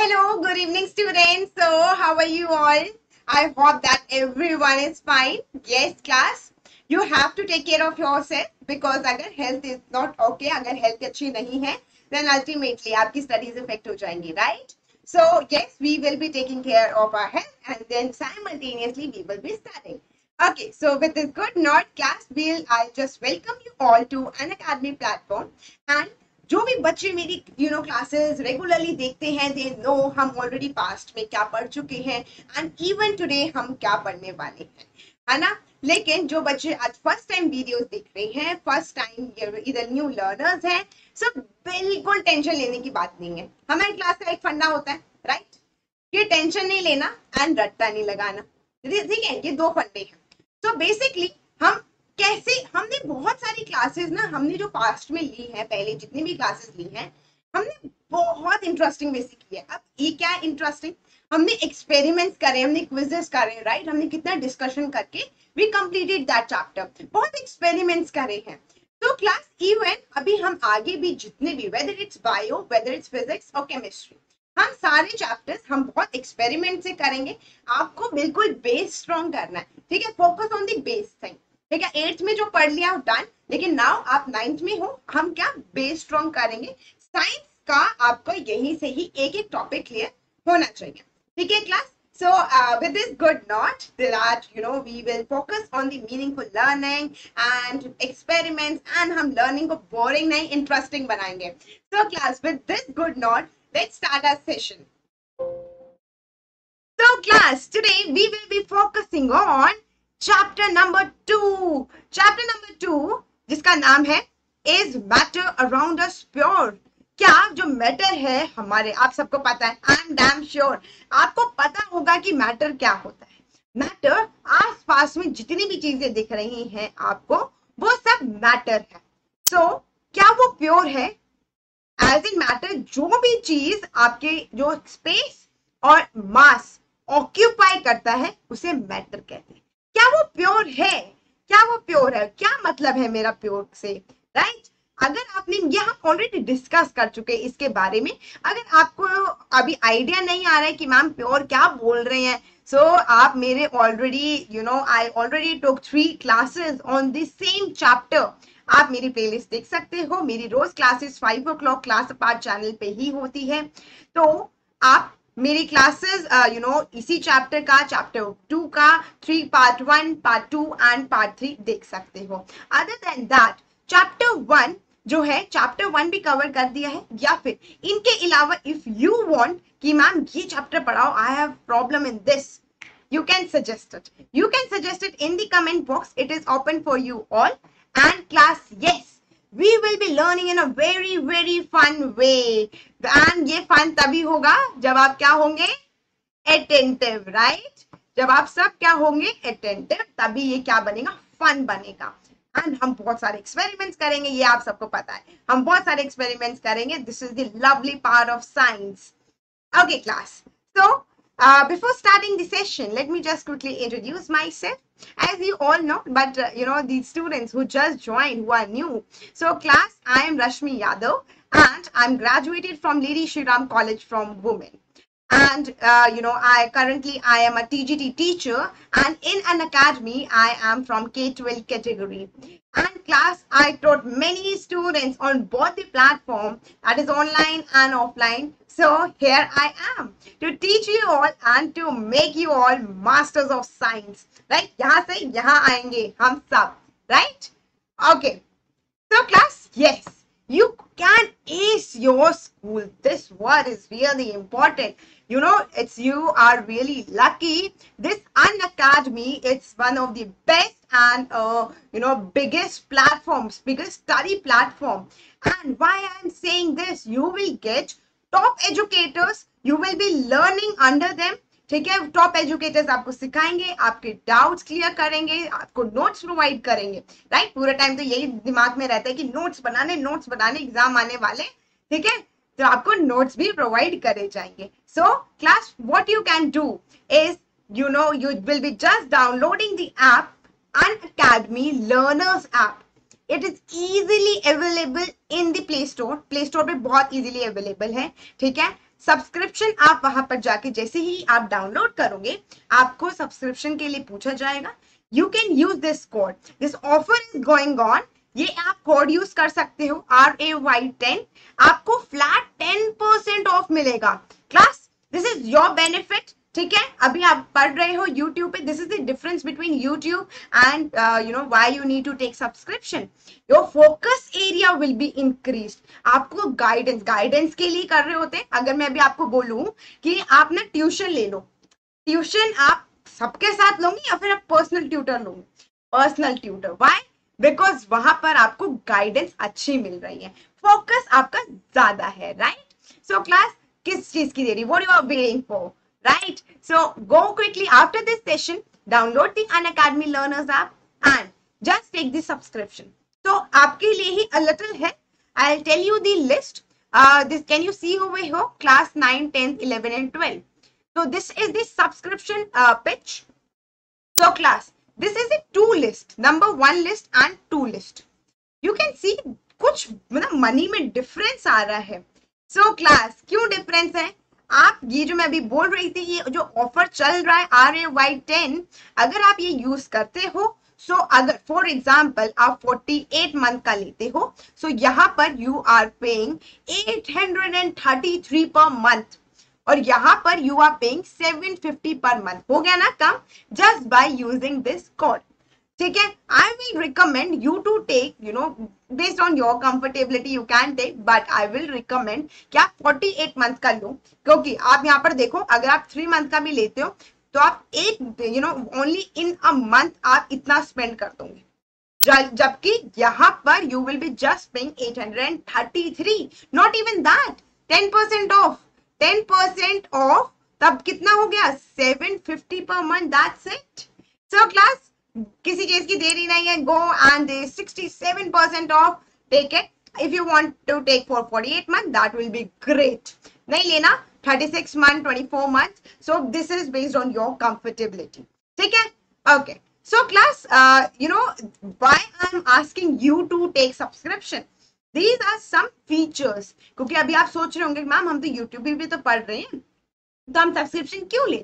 Hello, good evening students. So, how are you all? I hope that everyone is fine. Yes, class, you have to take care of yourself because अगर health is not okay, अगर health अच्छी नहीं है, then ultimately आपकी studies affect हो जाएंगी, right? So yes, we will be taking care of our health and then simultaneously we will be studying. Okay, so with this good note, class, I just welcome you all to Unacademy platform and जो भी बच्चे मेरी classes regularly देखते हैं they know हम already past में क्या पढ़ चुके हैं एंड इवन टुडे हम क्या पढ़ने वाले हैं, है ना। लेकिन जो बच्चे आज फर्स्ट टाइम वीडियोस देख रहे हैं, फर्स्ट टाइम इधर न्यू लर्नर्स हैं, सब बिल्कुल टेंशन लेने की बात नहीं है। हमारी क्लास का एक फंडा होता है, राइट, ये टेंशन नहीं लेना एंड रट्टा नहीं लगाना, ठीक है। ये दो फंडे हैं। सो बेसिकली हमने बहुत सारी क्लासेस ना, हमने जो पास्ट में ली है, पहले जितनी भी क्लासेस ली हैं, हमने बहुत इंटरेस्टिंग वे से की है। अब ये क्या इंटरेस्टिंग, हमने एक्सपेरिमेंट्स करे, हमने क्विजेस करे, राइट, हमने कितना डिस्कशन करके वी कंप्लीटेड दैट चैप्टर, बहुत एक्सपेरिमेंट्स करे हैं। तो क्लास इवन अभी हम आगे भी जितने भी whether it's bio, whether it's physics और केमिस्ट्री, हम सारे चैप्टर्स हम बहुत एक्सपेरिमेंट से करेंगे। आपको बिल्कुल बेस स्ट्रॉन्ग करना है, ठीक है, focus on the base thing, ठीक है। 8th में जो पढ़ लिया डन, लेकिन नाउ आप 9th में हो, हम क्या बेस स्ट्रॉन्ग करेंगे। साइंस का आपको यहीं से ही एक एक टॉपिक क्लियर होना चाहिए, ठीक है class. So with this good note that we will focus on the meaningful learning and experiments and हम लर्निंग को बोरिंग नहीं, इंटरेस्टिंग बनाएंगे। So class with this good note let's start our session. So class today we will be focusing on chapter number 2 जिसका नाम है is matter around us pure. क्या जो matter है हमारे, आप सबको पता है, आई एम डैम श्योर आपको पता होगा कि मैटर क्या होता है। मैटर आस पास में जितनी भी चीजें दिख रही हैं आपको, वो सब मैटर है। सो क्या वो प्योर है? एज इन मैटर जो भी चीज आपके जो स्पेस और मास ऑक्यूपाई करता है उसे मैटर कहते हैं। क्या वो प्योर है? क्या वो प्योर है, क्या मतलब है मेरा प्योर से, राइट। अगर आपने, ये हम ऑलरेडी डिस्कस कर चुके हैं इसके बारे में। अगर आपको अभी आइडिया नहीं आ रहा है कि मैम प्योर क्या बोल रहे हैं, सो आप मेरे already I already took 3 classes on this same chapter, आप मेरी प्लेलिस्ट देख सकते हो। मेरी रोज classes 5 o'clock class part channel पे ही होती है। तो आप मेरी क्लासेस इसी चैप्टर का, चैप्टर 2 का 3 part 1, part 2 and part 3 देख सकते हो। अदर देन दैट चैप्टर 1 जो है, चैप्टर 1 भी कवर कर दिया है। या फिर इनके अलावा इफ यू वांट कि मैम ये चैप्टर पढ़ाओ, I have problem in this, you can suggest it in the comment box, it is open for you all. And class yes We will be learning in a very very fun way and ये fun तभी होगा जब आप क्या होंगे attentive, right? जब आप सब क्या होंगे attentive, तभी ये क्या बनेगा, fun बनेगा। एंड हम बहुत सारे एक्सपेरिमेंट्स करेंगे, ये आप सबको पता है, हम बहुत सारे एक्सपेरिमेंट्स करेंगे। This is the lovely part of science. Okay class, so before starting the session, let me just quickly introduce myself. As you all know, but the students who just joined, who are new. So class, I am Rashmi Yadav and I'm graduated from Lady Shri Ram College from Women. And I am a TGT teacher and in an academy I am from K-12 category. And class, I taught many students on both the platform, that is online and offline. So here I am to teach you all and to make you all masters of science, right? यहाँ से यहाँ आएंगे हम सब, right? Okay. So class, yes, you can ace your school. This word is really important. You are really lucky. This Unacademy, it's one of the best and biggest platforms, biggest study platform. And why I'm saying this, you will get top educators, you will be learning under them, ठीक है। Top educators आपको सिखाएंगे, आपके doubts clear करेंगे, आपको notes provide करेंगे, right. पूरा time तो यही दिमाग में रहता है कि नोट्स बनाने, एग्जाम आने वाले, ठीक है, तो आपको नोट्स भी प्रोवाइड करे जाएंगे। So class, what you can do is you will be just downloading the app Unacademy learners app. It is easily available in the play store पे बहुत इजीली अवेलेबल है, ठीक है। सब्सक्रिप्शन आप वहां पर जाके जैसे ही आप डाउनलोड करोगे आपको सब्सक्रिप्शन के लिए पूछा जाएगा, you can use this code, this offer is going on, ये आप कोड यूज कर सकते हो RAY10, आपको फ्लैट 10% ऑफ मिलेगा। Class this is your benefit, ठीक है। अभी आप पढ़ रहे हो YouTube पे, this is the difference between YouTube and you know why you need to take subscription. Your focus area will be increased, आपको गाइडेंस के लिए कर रहे होते। अगर मैं अभी आपको बोलूं कि आप ना ट्यूशन ले लो, ट्यूशन आप सबके साथ लोगी या फिर आप पर्सनल ट्यूटर लोगे, पर्सनल ट्यूटर, व्हाई? बिकॉज वहां पर आपको गाइडेंस अच्छी मिल रही है, फोकस आपका ज्यादा है, राइट। सो क्लास किस चीज की देरी, what you are waiting for, right. So go quickly after this session, download the Unacademy learners app and just take the subscription. So आपके लिए ही अ लिटिल है, I will tell you the list, this can you see over here, class 9, 10, 11 and 12. So this is the subscription pitch. So class, this is a two list, number one list and two list. You can see कुछ मतलब money में difference आ रहा है। So class, क्यों difference है? आप ये जो मैं अभी बोल रही थी, ये जो ऑफर चल रहा है RAY10, अगर आप ये यूज करते हो, सो अगर फॉर एग्जाम्पल आप 48 मंथ का लेते हो, सो यहाँ पर यू आर पेइंग 833 पर मंथ और यहाँ पर you are paying 750 per month, हो गया ना कम, just by using this code, ठीक है। I will recommend you to take, you know, based on your comfortability you can take, but I will recommend क्या 48 मंथ का लो, क्योंकि आप यहाँ पर देखो अगर आप 3 मंथ का भी लेते हो तो आप एक, you know, only in a month आप इतना स्पेंड कर दोगे, जबकि यहाँ पर you will be just paying 833, not even that, 10% off, 10% off, तब कितना हो गया 750 per month, that's it. So class किसी चीज की देरी नहीं है, go and 67% off, take it if you want to take for 48 month, that will be great, नहीं लेना 36 month, 24 month, so this is based on your comfortability, ठीक है, okay. So class you know why I am asking you to take subscription, These are some features, क्योंकि अभी आप सोच रहे होंगे मैम हम तो YouTube भी तो पढ़ रहे हैं तो हम सब्सक्रिप्शन क्यों ले,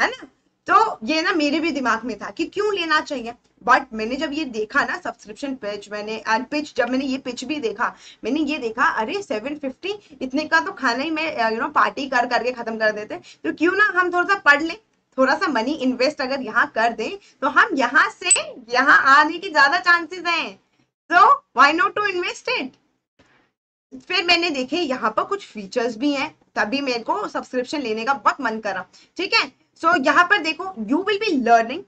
है ना। तो ये ना मेरे भी दिमाग में था कि क्यों लेना चाहिए, बट मैंने जब ये देखा ना सब्सक्रिप्शन पिच, मैंने पिच, जब मैंने ये पिच भी देखा, मैंने ये देखा अरे 750 इतने का तो खाना ही मैं, यू नो, पार्टी कर करके खत्म कर देते, तो क्यों ना हम थोड़ा सा पढ़ लें, थोड़ा सा मनी इन्वेस्ट अगर यहाँ कर दें तो हम यहाँ से यहाँ आने के ज्यादा चांसेस हैं, so why not to invest it. फिर मैंने देखे यहाँ पर कुछ फीचर्स भी हैं, तभी मेरे को सब्सक्रिप्शन लेने का बहुत मन करा, ठीक है। सो यहाँ पर देखो, you will be learning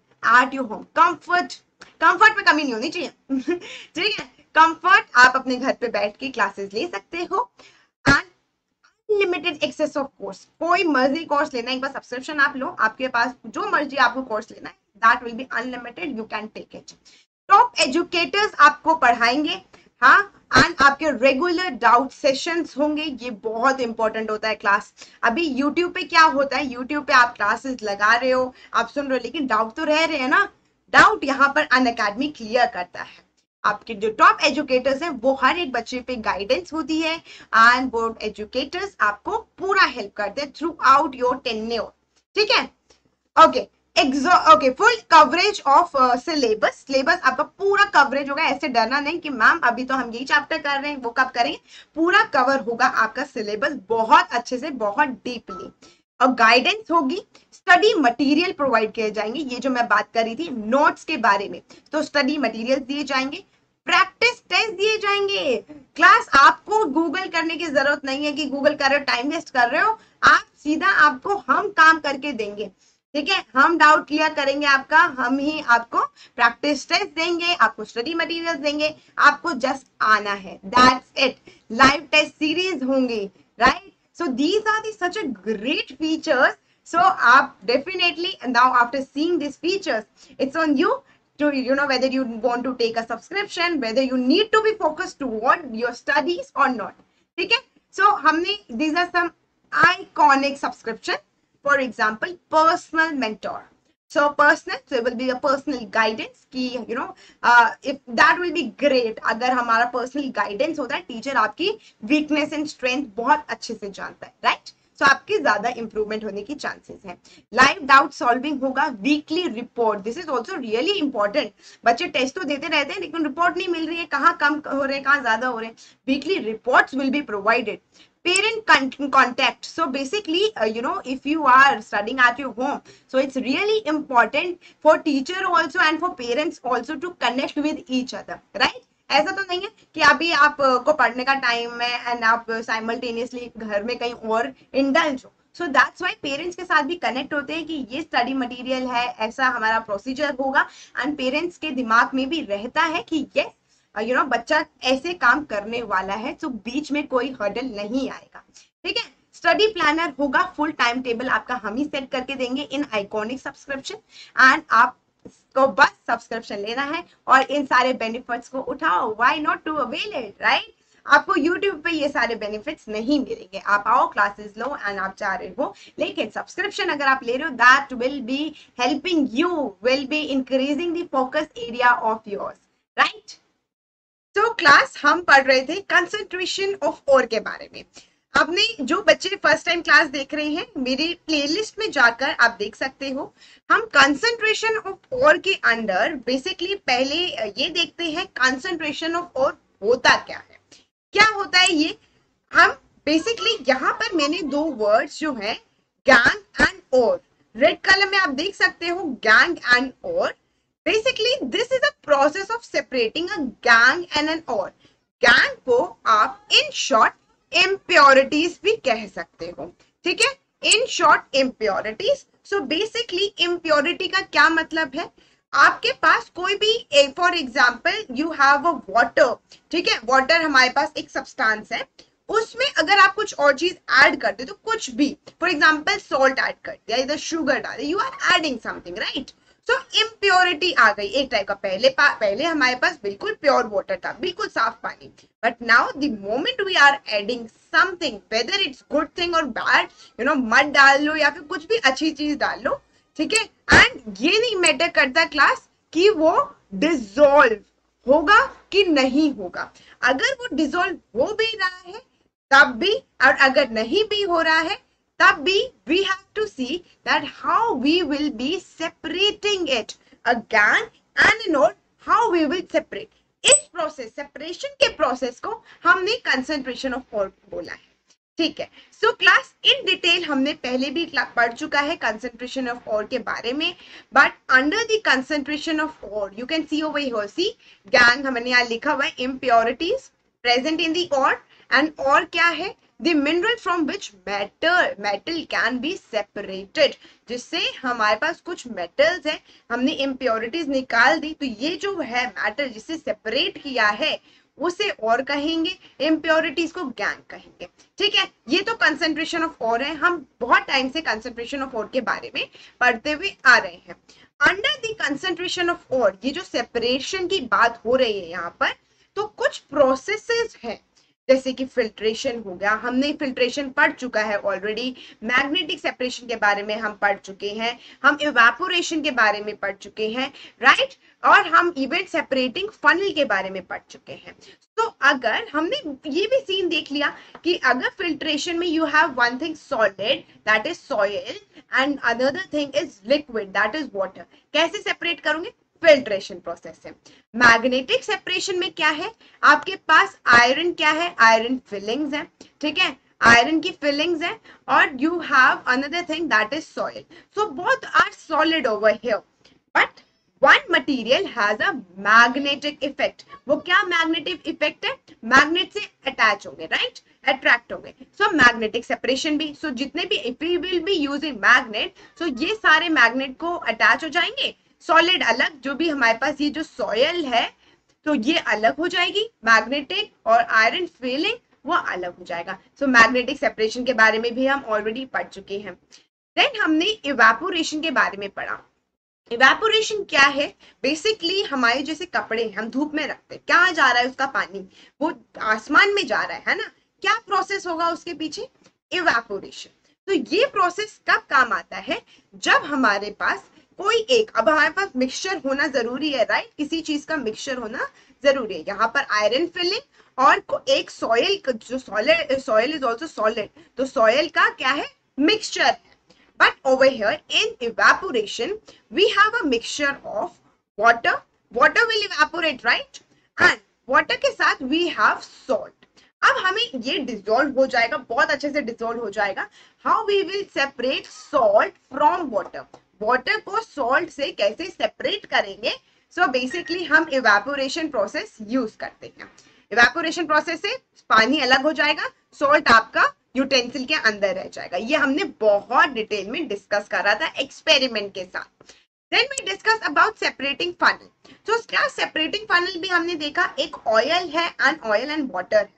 at your home, comfort में कमी नहीं होनी चाहिए, ठीक है। कंफर्ट, आप अपने घर पे बैठ के क्लासेस ले सकते हो and unlimited access of course, कोई मर्जी कोर्स लेना, एक बार सब्सक्रिप्शन आप लो, आपके पास जो मर्जी आपको कोर्स लेना है, that will be unlimited, you can take it. Top educators आपको पढ़ाएंगे, हाँ, एंड आपके रेगुलर डाउट सेशंस होंगे, ये बहुत इंपॉर्टेंट होता है क्लास। अभी YouTube पे क्या होता है, YouTube पे आप क्लासेस लगा रहे हो, आप सुन रहे हो, लेकिन डाउट तो रह रहे हैं ना, डाउट यहाँ पर अनअकैडमी क्लियर करता है। आपके जो टॉप एजुकेटर्स हैं वो हर एक बच्चे पे गाइडेंस होती है एंड वो एजुकेटर्स आपको पूरा हेल्प करते हैं थ्रू आउट योर टेन्योर, ठीक है, okay. Okay, full coverage of syllabus, syllabus आपका पूरा कवरेज होगा, ऐसे डरना नहीं कि मैम अभी तो हम यही चैप्टर कर रहे हैं, वो कब करेंगे, पूरा कवर होगा आपका सिलेबस बहुत अच्छे से, बहुत डीपली, और गाइडेंस होगी, स्टडी मटेरियल प्रोवाइड किए जाएंगे, ये जो मैं बात कर रही थी नोट्स के बारे में, तो स्टडी मटेरियल दिए जाएंगे, प्रैक्टिस टेस्ट दिए जाएंगे। क्लास आपको गूगल करने की जरूरत नहीं है कि गूगल कर रहे हो, टाइम वेस्ट कर रहे हो, आप सीधा आपको हम काम करके देंगे, ठीक है, हम डाउट क्लियर करेंगे आपका, हम ही आपको प्रैक्टिस टेस्ट देंगे, आपको स्टडी मटेरियल देंगे, आपको जस्ट आना है, that's it. Live test series होंगी, right. So these are the such a great features, so आप definitely now after seeing this features it's on you to, you know, whether you want to take a subscription, whether you need to be focused toward your studies or not, ठीक है। So हमने these are some iconic subscription. For example, personal mentor. So personal, so it will be a personal guidance. Ki you know, if that will be great. अगर हमारा personal guidance होता है, teacher आपकी weakness and strength बहुत अच्छे से जानता है, right? सो आपके ज्यादा इंप्रूवमेंट होने की चांसेस हैं। लाइव डाउट सॉल्विंग होगा, weekly report, this is also really important. बच्चे टेस्ट तो देते रहते हैं लेकिन रिपोर्ट नहीं मिल रही है, कहाँ कम हो रहे हैं कहाँ ज्यादा हो रहे हैं, weekly reports will be provided. Parent contact. So basically, if you are studying at your home, so it's really important for teacher also and for parents also to connect with each other, right? ऐसा तो नहीं है कि अभी आपको पढ़ने का time है एंड आप साइमल्टेनियसली घर में कहीं और इंडल्ज हो। सो दैट्स वाई पेरेंट्स के साथ भी कनेक्ट होते हैं कि ये स्टडी मटेरियल है, ऐसा हमारा प्रोसीजर होगा एंड पेरेंट्स के दिमाग में भी रहता है कि ये बच्चा ऐसे काम करने वाला है, तो बीच में कोई हर्डल नहीं आएगा। ठीक है, स्टडी प्लानर होगा, फुल टाइम टेबल आपका हम ही सेट करके देंगे इन आइकॉनिक सब्सक्रिप्शन एंड आपको बस सब्सक्रिप्शन लेना है और इन सारे बेनिफिट्स को उठाओ। Why not to avail it, right? आपको YouTube पे ये सारे बेनिफिट्स नहीं मिलेंगे, आप आओ क्लासेस लो एंड आप चाह रहे हो, लेकिन सब्सक्रिप्शन अगर आप ले रहे हो that will be helping you, will be increasing the focus area of yours, right? तो क्लास हम पढ़ रहे थे कंसंट्रेशन ऑफ ओर के बारे में। आपने जो बच्चे फर्स्ट टाइम क्लास देख रहे हैं मेरी प्लेलिस्ट में जाकर आप देख सकते हो। हम कंसंट्रेशन ऑफ ओर के अंदर बेसिकली पहले ये देखते हैं कंसंट्रेशन ऑफ ओर होता क्या है, क्या होता है ये। हम बेसिकली यहाँ पर मैंने दो वर्ड्स जो है gangue and ore, red colour में आप देख सकते हो gangue and ore. Basically this is a process of separating a gangue and an ore. Gangue को आप इन शॉर्ट इम्प्योरिटीज भी कह सकते हो, ठीक है, in short impurities. So basically impurity का क्या मतलब है, आपके पास कोई भी, for example you have a water, ठीक है, वाटर हमारे पास एक सब्सटेंस है, उसमें अगर आप कुछ और चीज ऐड करते हो तो कुछ भी, फॉर एग्जाम्पल सॉल्ट ऐड कर दिया, इधर शुगर डाल दिया, you are adding something, right? तो इम्प्योरिटी आ गई एक टाइप का। पहले हमारे पास बिल्कुल प्योर वाटर था, बिल्कुल साफ पानी, but now the moment we are adding something, whether it's good thing और बैड, मड डाल लो या फिर कुछ भी अच्छी चीज डाल लो, ठीक है, एंड ये नहीं मैटर करता क्लास कि वो डिसॉल्व होगा कि नहीं होगा। अगर वो डिसॉल्व हो भी रहा है तब भी, और अगर नहीं भी हो रहा है तब भी, we have to see that how we will be separating it again and in all how we will separate. इस प्रोसेस, सेपरेशन के प्रोसेस को हमने कंसंट्रेशन ऑफ ओर बोला है, ठीक है। सो क्लास इन डिटेल हमने पहले भी पढ़ चुका है कंसंट्रेशन ऑफ ओर के बारे में, but under the concentration of ore you can see over here, see gangue हमने यहाँ लिखा हुआ है, impurities present in the ore, and ore क्या है, The mineral from which metal can be separated, जिससे हमारे पास कुछ मेटल्स हैं, हमने इम्प्योरिटीज निकाल दी, तो ये जो है मेटल जिससे सेपरेट किया है उसे और कहेंगे, इम्प्योरिटीज को गैंग कहेंगे, ठीक है। ये तो कंसंट्रेशन ऑफ और है, हम बहुत टाइम से कंसंट्रेशन ऑफ और के बारे में पढ़ते हुए आ रहे हैं। अंडर द कंसंट्रेशन ऑफ और ये जो सेपरेशन की बात हो रही है यहाँ पर, तो कुछ प्रोसेसेस हैं जैसे कि फिल्ट्रेशन हो गया, हमने फिल्ट्रेशन पढ़ चुका है ऑलरेडी, मैग्नेटिक सेपरेशन के बारे में हम पढ़ चुके हैं, हम इवेपोरेशन के बारे में पढ़ चुके हैं, राइट, और हम इवेंट सेपरेटिंग फनल के बारे में पढ़ चुके हैं। तो अगर हमने ये भी सीन देख लिया कि अगर फिल्ट्रेशन में you have one thing solid that is soil and another thing is liquid that is water, कैसे सेपरेट करोगे, फिल्ट्रेशन प्रोसेस है। मैग्नेटिक सेपरेशन में क्या है, आपके पास आयरन क्या है, आयरन फिलिंग्स है, ठीक है, आयरन की फिलिंग्स है, और you have another thing that is soil. So both are solid over here, but one material has a magnetic effect. वो क्या मैग्नेटिक इफेक्ट है, मैग्नेट से अटैच होंगे, राइट, अट्रैक्ट होंगे। सो मैग्नेटिक सेपरेशन भी, सो जितने भी if we will be using magnet, so ये सारे मैग्नेट को अटैच हो जाएंगे, सॉलिड अलग, जो भी हमारे पास ये जो सॉयल है तो ये अलग हो जाएगी, मैग्नेटिक और आयरन फिलिंग वो अलग हो जाएगा। सो मैग्नेटिक सेपरेशन के बारे में भी हम ऑलरेडी पढ़ चुके हैं। देन हमने इवेपोरेशन के बारे में पढ़ा। इवेपोरेशन क्या है, बेसिकली हमारे जैसे कपड़े हम धूप में रखते हैं, क्या जा रहा है उसका पानी, वो आसमान में जा रहा है ना, क्या प्रोसेस होगा उसके पीछे, इवेपोरेशन। तो ये प्रोसेस कब काम आता है, जब हमारे पास कोई एक, अब हमारे पास मिक्सचर होना जरूरी है, राइट, किसी चीज का मिक्सचर होना जरूरी है। यहाँ पर आयरन फिलिंग और एक सॉयल, जो सॉयल इज ऑल्सो सॉलिड, तो सॉयल का क्या है, मिक्सचर है। But over here in evaporation we have a mixture of water, water will evaporate, right, and water के साथ वी हैव सॉल्ट। अब हमें ये डिसॉल्व हो जाएगा, बहुत अच्छे से डिसॉल्व हो जाएगा। How we will separate salt from water, water को सॉल्ट से कैसे सेपरेट करेंगे? सो बेसिकली हम इवेपोरेशन प्रोसेस यूज करते हैं। इवेपोरेशन प्रोसेस से पानी अलग हो जाएगा, सॉल्ट आपका यूटेंसिल के अंदर रह जाएगा। ये हमने बहुत डिटेल में डिस्कस करा था एक्सपेरिमेंट के साथ। Then we discuss about separating funnel. So क्या separating funnel भी हमने देखा, एक oil है and oil and water है,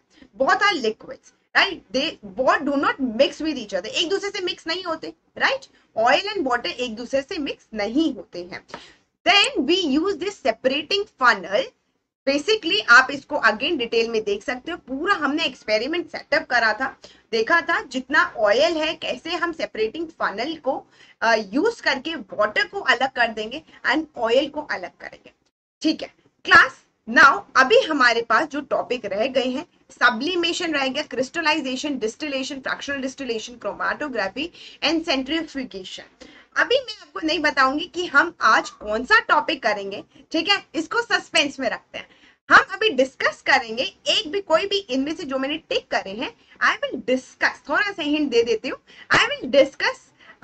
both are liquids, right? They both do not mix with each other. एक दूसरे से mix नहीं होते, right? Oil and water एक दूसरे से mix नहीं होते हैं। Then we use this separating funnel. Basically आप इसको अगेन डिटेल में देख सकते हो, पूरा हमने एक्सपेरिमेंट सेटअप करा था, देखा था जितना ऑयल है कैसे हम सेपरेटिंग फनल को यूज करके वाटर को अलग कर देंगे एंड ऑयल को अलग करेंगे। ठीक है क्लास, नाउ अभी हमारे पास जो टॉपिक रह गए हैं, सब्लिमेशन रह गया, crystallisation, distillation, fractional distillation, chromatography and centrifugation. अभी मैं आपको नहीं बताऊंगी कि हम आज कौन सा टॉपिक करेंगे, ठीक है, इसको सस्पेंस में रखते हैं। हम अभी डिस्कस करेंगे एक भी, कोई भी इनमें से जो मैंने टिक करे हैं, आई विल डिस्कस, थोड़ा सा हिंट दे देती हूँ, I will discuss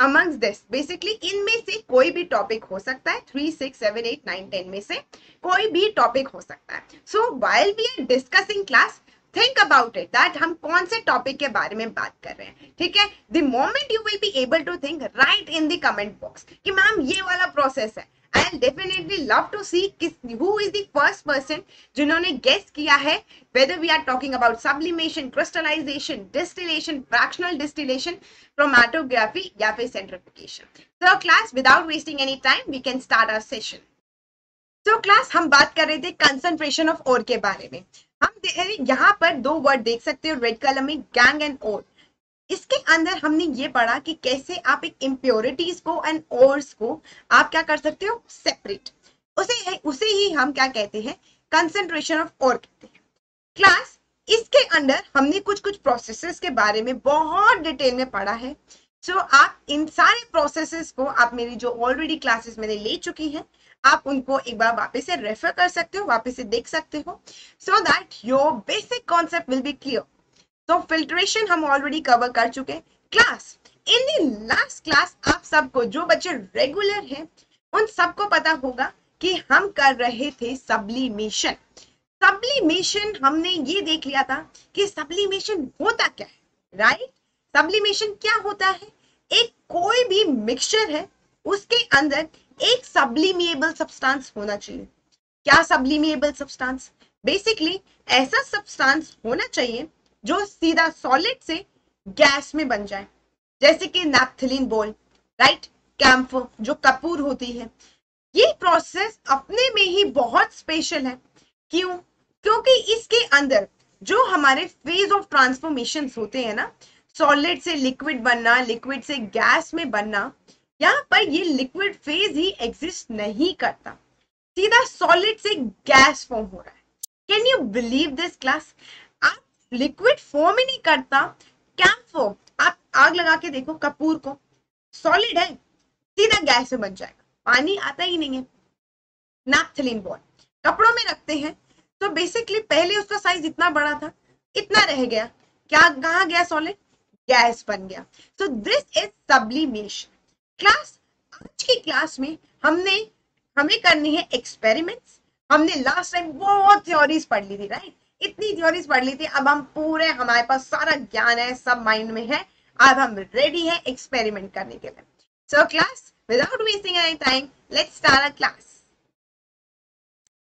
amongst this. Basically इनमें से कोई भी टॉपिक हो सकता है, 3, 6, 7, 8, 9, 10 में से कोई भी टॉपिक हो सकता है। So while we are discussing class, Think about it that हम कौन से टॉपिक के बारे में बात कर रहे हैं, ठीक है। The moment you will be able to think, write in the comment box कि मैम ये वाला प्रोसेस है। I'll definitely love to see who is the first person जिन्होंने guess किया है whether we are talking about sublimation, crystallization, distillation, fractional distillation, chromatography या फिर centrifugation। So class, without wasting any time, we can start our session. So class, हम बात कर रहे थे concentration of ore के बारे में। हम यहाँ पर दो वर्ड देख सकते हो रेड कलर में, गैंग एंड ओर। इसके अंदर हमने ये पढ़ा कि कैसे आप एक इम्प्योरिटीज को एंड ओर्स को आप क्या कर सकते हो, सेपरेट। उसे ही हम क्या कहते हैं, कंसंट्रेशन ऑफ ओर कहते हैं। क्लास इसके अंदर हमने कुछ प्रोसेसेस के बारे में बहुत डिटेल में पढ़ा है। सो आप इन सारे प्रोसेसेस को आप मेरी जो ऑलरेडी क्लासेस मैंने ले चुकी हैं, आप उनको एक बार वापस से रेफर कर सकते हो, वापस से देख सकते हो, so that your basic concept will be clear. तो फिल्ट्रेशन हम ऑलरेडी कवर कर चुके हैं। Class in the last class आप सबको, जो बच्चे रेगुलर हैं उन सबको पता होगा कि हम कर रहे थे सब्लिमेशन। सब्लिमेशन हमने ये देख लिया था कि सब्लिमेशन होता क्या है, राइट। सब्लिमेशन क्या होता है, एक कोई भी मिक्सचर है उसके अंदर एक सब्लिमिएबल सब्सटेंस होना चाहिए। क्या सब्लिमिएबल सब्सटेंस, बेसिकली ऐसा सब्सटेंस होना चाहिए जो सीधा सॉलिड से गैस में बन जाए, जैसे कि नैप्थलीन बोल, राइट, कैम्फर जो कपूर होती है। ये प्रोसेस अपने में ही बहुत स्पेशल है, क्यों, क्योंकि इसके अंदर जो हमारे फेज ऑफ ट्रांसफॉर्मेशन होते हैं ना, सॉलिड से लिक्विड बनना, लिक्विड से गैस में बनना, यहाँ पर ये लिक्विड फेज ही एग्जिस्ट नहीं करता, सीधा सॉलिड से गैस फॉर्म हो रहा है। Can you believe this class, आप लिक्विड फॉर्म ही नहीं करता, कैम्फर, आप आग लगा के देखो कपूर को, सॉलिड है सीधा गैस में बन जाएगा, पानी आता ही नहीं है। नैप्थलीन बॉल कपड़ों में रखते हैं, तो बेसिकली पहले उसका साइज इतना बड़ा था, इतना रह गया, क्या कहा गया, सॉलिड, गैस बन गया। So this is sublimation. Class आज की क्लास में हमें करनी है एक्सपेरिमेंट्स। हमने लास्ट टाइम बहुत थ्योरीज पढ़ ली थी, राइट, इतनी थ्योरीज पढ़ ली थी, अब हम पूरे, हमारे पास सारा ज्ञान है, सब माइंड में है, अब हम रेडी है एक्सपेरिमेंट करने के लिए। So class without wasting any time let's start our class.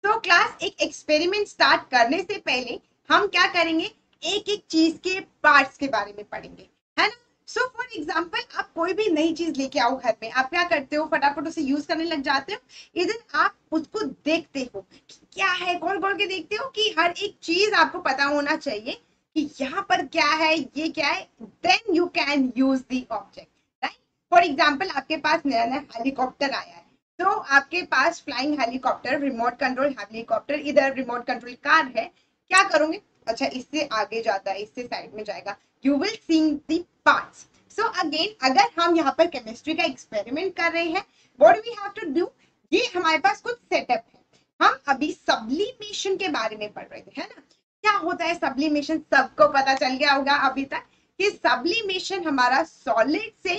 So class एक एक्सपेरिमेंट स्टार्ट करने से पहले हम क्या करेंगे, एक एक चीज के पार्ट्स के बारे में पढ़ेंगे, है ना। सो फॉर एग्जाम्पल आप कोई भी नई चीज लेके आओ घर में, आप क्या करते हो, फटाफट उसे यूज करने लग जाते हो, इधर आप उसको देखते हो कि क्या है, कौन कौन के देखते हो कि हर एक चीज आपको पता होना चाहिए कि यहाँ पर क्या है, ये क्या है, then you can use the object, right. For example आपके पास नया नया हेलीकॉप्टर आया है, तो आपके पास flying helicopter, remote control helicopter, इधर रिमोट कंट्रोल कार है, क्या करोगे? अच्छा, इससे आगे जाता है, इससे साइड में जाएगा, you will seeing the parts. So again, अगर हम यहाँ पर केमिस्ट्री का एक्सपेरिमेंट कर रहे हैं, what we have to do, ये हमारे पास कुछ सेटअप है। हम अभी सब्लिमेशन के बारे में पढ़ रहे थे, है ना? क्या होता है सब्लिमेशन? सबको पता चल गया होगा अभी तक कि सब्लिमेशन हमारा सॉलिड से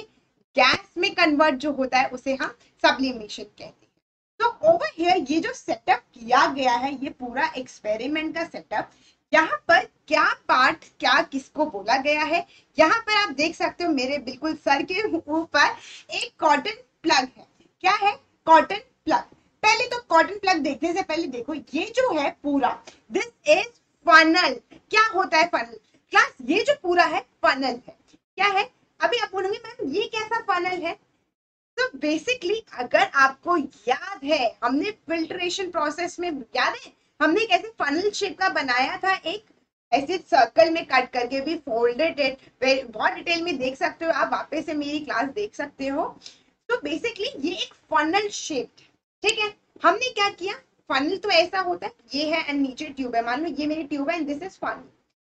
गैस में कन्वर्ट जो होता है उसे हम सब्लिमेशन कहते हैं। तो ओवर हियर ये जो सेटअप किया गया है, ये पूरा एक्सपेरिमेंट का सेटअप, यहाँ पर क्या पार्ट क्या किसको बोला गया है, यहाँ पर आप देख सकते हो मेरे बिल्कुल सर के ऊपर एक कॉटन प्लग है। क्या है? Cotton plug. पहले तो कॉटन प्लग देखने से पहले देखो ये जो है पूरा, दिस इज फनल। क्या होता है फनल? क्लास, ये जो पूरा है फनल है। क्या है? अभी आप बोलोगे मैम ये कैसा फनल है? तो बेसिकली अगर आपको याद है, हमने फिल्ट्रेशन प्रोसेस में, याद है हमने कैसे फनल शेप का बनाया था, एक ऐसे सर्कल में कट करके भी फोल्डेड इट, बहुत डिटेल में देख सकते हो आप, वापस से मेरी क्लास देख सकते हो। तो बेसिकली ये एक फनल शेप, ठीक है? हमने क्या किया, फनल तो ऐसा होता है, ये है एंड नीचे ट्यूब है, मान लो ये मेरी ट्यूब है एंड दिस इज फनल,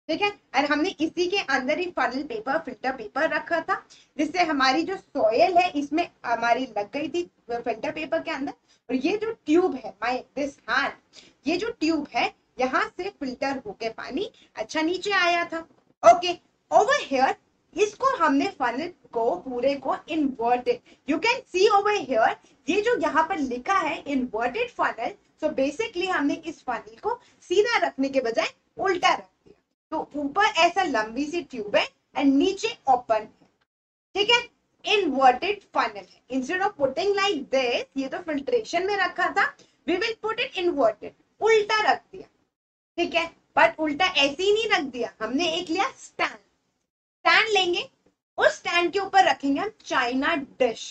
ठीक है? और हमने इसी के अंदर ही फनल पेपर, फिल्टर पेपर रखा था, जिससे हमारी जो सॉयल है इसमें हमारी लग गई थी फिल्टर पेपर के अंदर। और ये जो ट्यूब है, माय दिस हैंड, ये जो ट्यूब है यहाँ से फिल्टर होके पानी अच्छा नीचे आया था। ओके, ओवर हेयर इसको हमने फनल को पूरे को inverted, you can see over here ये जो यहाँ पर लिखा है इन्वर्टेड फनल। सो बेसिकली हमने इस फनल को सीधा रखने के बजाय उल्टा रख दिया। तो ऊपर ऐसा लंबी सी ट्यूब है एंड नीचे ओपन है, ठीक है? इन्वर्टेड फनल है। Instead of putting like this, ये तो फिल्ट्रेशन में रखा था, we will put it inverted, उल्टा रख दिया, ठीक है? बट उल्टा ऐसे ही नहीं रख दिया, हमने एक लिया स्टैंड। स्टैंड लेंगे, उस स्टैंड के ऊपर रखेंगे हम चाइना डिश,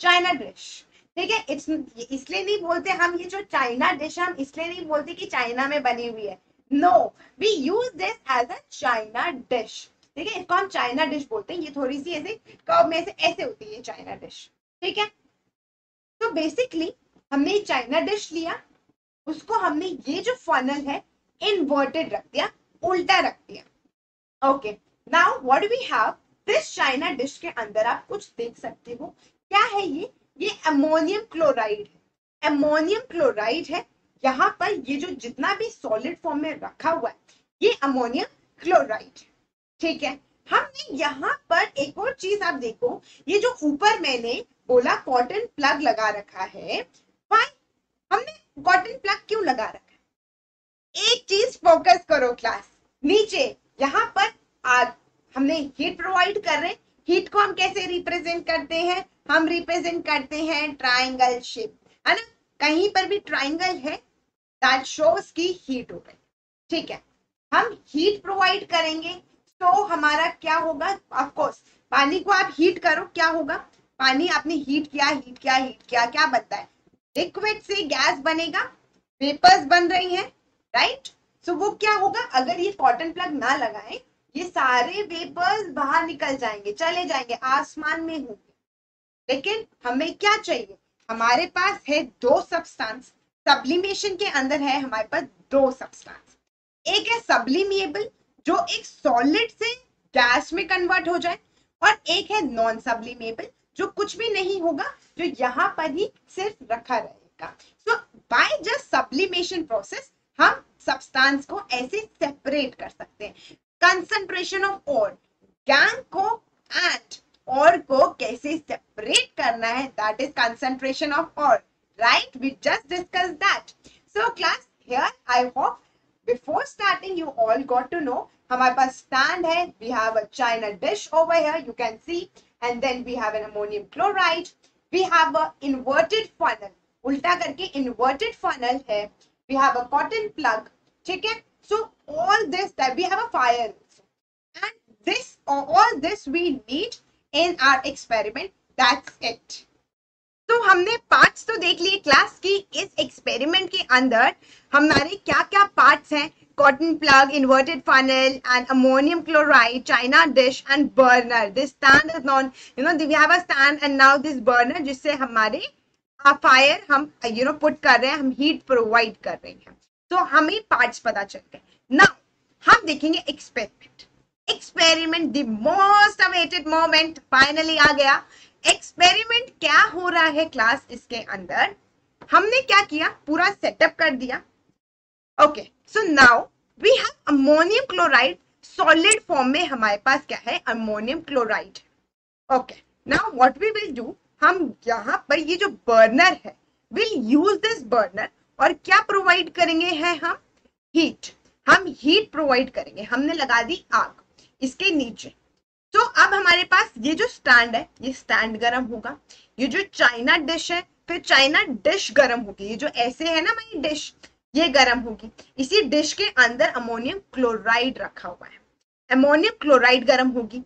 चाइना डिश, ठीक है? इसलिए नहीं बोलते हम, ये जो चाइना डिश हम इसलिए नहीं बोलते कि चाइना में बनी हुई है, no, we use this as a china dish, ठीक है? इसको हम चाइना डिश बोलते हैं। ये थोड़ी सी ऐसे कर्व में ऐसे होती है चाइना डिश, ठीक है? तो बेसिकली हमने चाइना डिश लिया, उसको हमने ये जो फनल है इन्वर्टेड रख दिया, उल्टा रख दिया। Okay Now what do we have? This china dish के अंदर आप कुछ देख सकते हो, क्या है ये? ये अमोनियम क्लोराइड है, अमोनियम क्लोराइड है। यहाँ पर ये जो जितना भी सॉलिड फॉर्म में रखा हुआ है ये अमोनियम क्लोराइड, ठीक है? हमने यहाँ पर एक और चीज आप देखो, ये जो ऊपर मैंने बोला कॉटन प्लग लगा रखा है, वाई हमने कॉटन प्लग क्यों लगा रखा है? एक चीज फोकस करो क्लास, नीचे यहाँ पर आज हमने हीट प्रोवाइड कर रहे हैं, हीट को हम कैसे रिप्रेजेंट करते हैं? हम रिप्रेजेंट करते हैं ट्राइंगल शेप, है ना? कहीं पर भी ट्राइंगल है, दैट शोस की हीट हो गई, ठीक है? हम हीट प्रोवाइड करेंगे तो हमारा क्या होगा? ऑफ कोर्स पानी को आप हीट करो, क्या होगा? पानी आपने हीट किया, हीट किया, हीट किया, क्या बनता है? लिक्विड से गैस बनेगा, वेपर्स बन रही है, राइट? सो वो क्या होगा? अगर ये कॉटन प्लग ना लगाए, ये सारे वेपर्स बाहर निकल जाएंगे, चले जाएंगे, आसमान में होंगे। लेकिन हमें क्या चाहिए? हमारे पास है दो सब्सटेंस, सब्लिमेशन के अंदर है हमारे पास दो सब्सटेंस। एक है सब्लिमिएबल, जो एक सॉलिड से गैस में कन्वर्ट हो जाए, और एक है नॉन सब्लिमेबल, जो कुछ भी नहीं होगा, जो यहाँ पर ही सिर्फ रखा रहेगा। So by just sublimation process हम सब्सटेंस को ऐसे सेपरेट कर सकते हैं। कंसंट्रेशन ऑफ और, गैंग को एंड और को कैसे सेपरेट करना है, that is concentration of ore, right? We just discuss that. So class here I hope before starting you all got to know, हमारे पास स्टैंड है, we have a china dish over here, you can see, and then we have N ammonium chloride, we have a inverted funnel, उल्टा करके inverted funnel है, we have a cotton plug, ठीक है? So all this that we have a fire also, and this all this we need in our experiment. That's it. तो हमने parts तो देख लिए क्लास की, इस एक्सपेरिमेंट के अंदर हमारे क्या क्या पार्ट्स हैं? Cotton plug, inverted funnel, and ammonium chloride, china dish and burner. This stand is known, you know, we have a stand and now this burner, जिससे हमारे फायर हम पुट कर रहे हैं, हम हीट प्रोवाइड कर रहे हैं, तो हमें पार्ट्स पता चलते हैं। नाउ हम देखेंगे experiment, the most awaited moment finally आ गया। एक्सपेरिमेंट क्या हो रहा है क्लास, इसके अंदर हमने क्या किया, पूरा सेटअप कर दिया। Okay, so now we have ammonium chloride, solid form में हमारे पास क्या है, ammonium chloride. Okay, now what we will do, हम यहाँ पर ये जो बर्नर है, विल यूज दिस बर्नर, और क्या प्रोवाइड करेंगे है हम, हीट। हम हीट प्रोवाइड करेंगे, हमने लगा दी आग इसके नीचे। तो अब हमारे पास ये जो स्टैंड है, ये स्टैंड गर्म होगा, ये जो चाइना डिश है, फिर चाइना डिश गर्म होगी, ये जो ऐसे है ना हमारी डिश, ये गर्म होगी। इसी डिश के अंदर अमोनियम क्लोराइड रखा हुआ है, अमोनियम क्लोराइड गर्म होगी।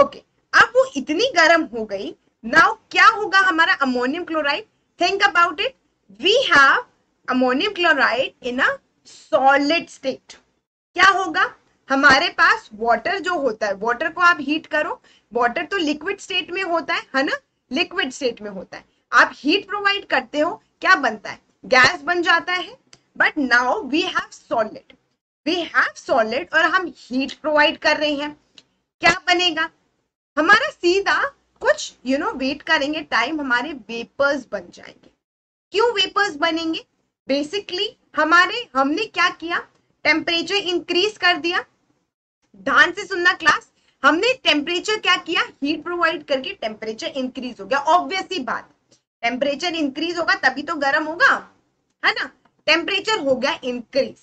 ओके, अब वो इतनी गर्म हो गई, नाउ क्या होगा हमारा ammonium chloride, think about it, we have ammonium chloride in a solid state. क्या होगा हमारे पास, वाटर जो होता है, वाटर को आप हीट करो, वाटर तो लिक्विड स्टेट में होता है ना, लिक्विड स्टेट में होता है, आप हीट प्रोवाइड करते हो, क्या बनता है, गैस बन जाता है। But now we have solid, और हम हीट प्रोवाइड कर रहे हैं, क्या बनेगा हमारा, सीधा कुछ वेट करेंगे टाइम, हमारे वेपर्स बन जाएंगे। क्यों वेपर्स बनेंगे, बेसिकली हमने क्या किया, टेम्परेचर इंक्रीज कर दिया। ध्यान से सुनना क्लास, हमने टेम्परेचर क्या किया, हीट प्रोवाइड करके टेम्परेचर इंक्रीज हो गया। ऑब्वियस सी बात, टेम्परेचर इंक्रीज होगा तभी तो गर्म होगा, है ना, टेम्परेचर हो गया इंक्रीज।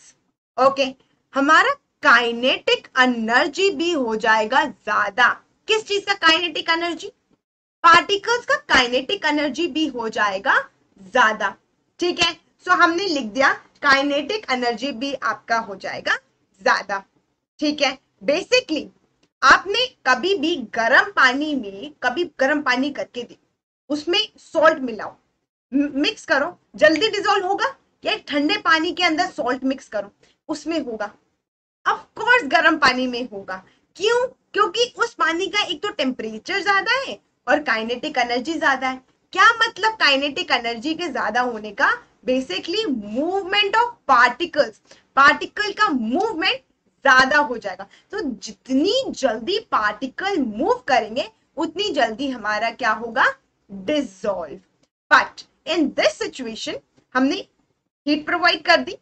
ओके, हमारा काइनेटिक एनर्जी भी हो जाएगा ज्यादा। किस चीज का काइनेटिक एनर्जी, पार्टिकल्स का काइनेटिक एनर्जी भी हो जाएगा ज्यादा। ठीक है, सो हमने लिख दिया काइनेटिक एनर्जी भी आपका हो जाएगा ज्यादा। ठीक है, बेसिकली आपने कभी भी गर्म पानी में, कभी गर्म पानी करके दे, उसमें सॉल्ट मिलाओ, मिक्स करो, जल्दी डिसॉल्व होगा, या ठंडे पानी के अंदर सॉल्ट मिक्स करो, उसमें होगा, ऑफ कोर्स गर्म पानी में होगा। क्यों, क्योंकि उस पानी का एक तो टेम्परेचर ज्यादा है और काइनेटिक एनर्जी ज्यादा है। क्या मतलब काइनेटिक एनर्जी के ज्यादा होने का, basically movement of particles, particle का मूवमेंट ज्यादा हो जाएगा। तो जितनी जल्दी पार्टिकल मूव करेंगे उतनी जल्दी हमारा क्या होगा, dissolve. But in this situation हमने हीट प्रोवाइड कर दी,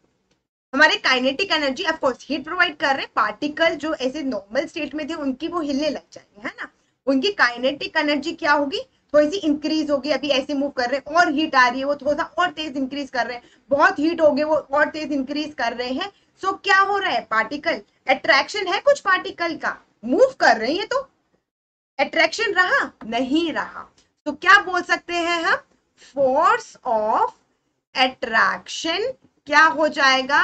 हमारे kinetic energy, of course heat provide कर रहे हैं, पार्टिकल जो ऐसे नॉर्मल स्टेट में थे उनकी वो हिलने लग जाएंगे, है ना, उनकी काइनेटिक एनर्जी क्या होगी, थोड़ी सी इंक्रीज होगी। अभी ऐसे मूव कर रहे हैं और हीट आ रही है, वो थोड़ा सा और तेज इंक्रीज कर रहे हैं, बहुत हीट हो गए वो और तेज इंक्रीज कर रहे हैं। सो क्या हो रहा है, पार्टिकल अट्रैक्शन है, कुछ पार्टिकल का मूव कर रहे हैं, तो अट्रैक्शन रहा नहीं रहा, तो क्या बोल सकते हैं हम, फोर्स ऑफ अट्रैक्शन क्या हो जाएगा,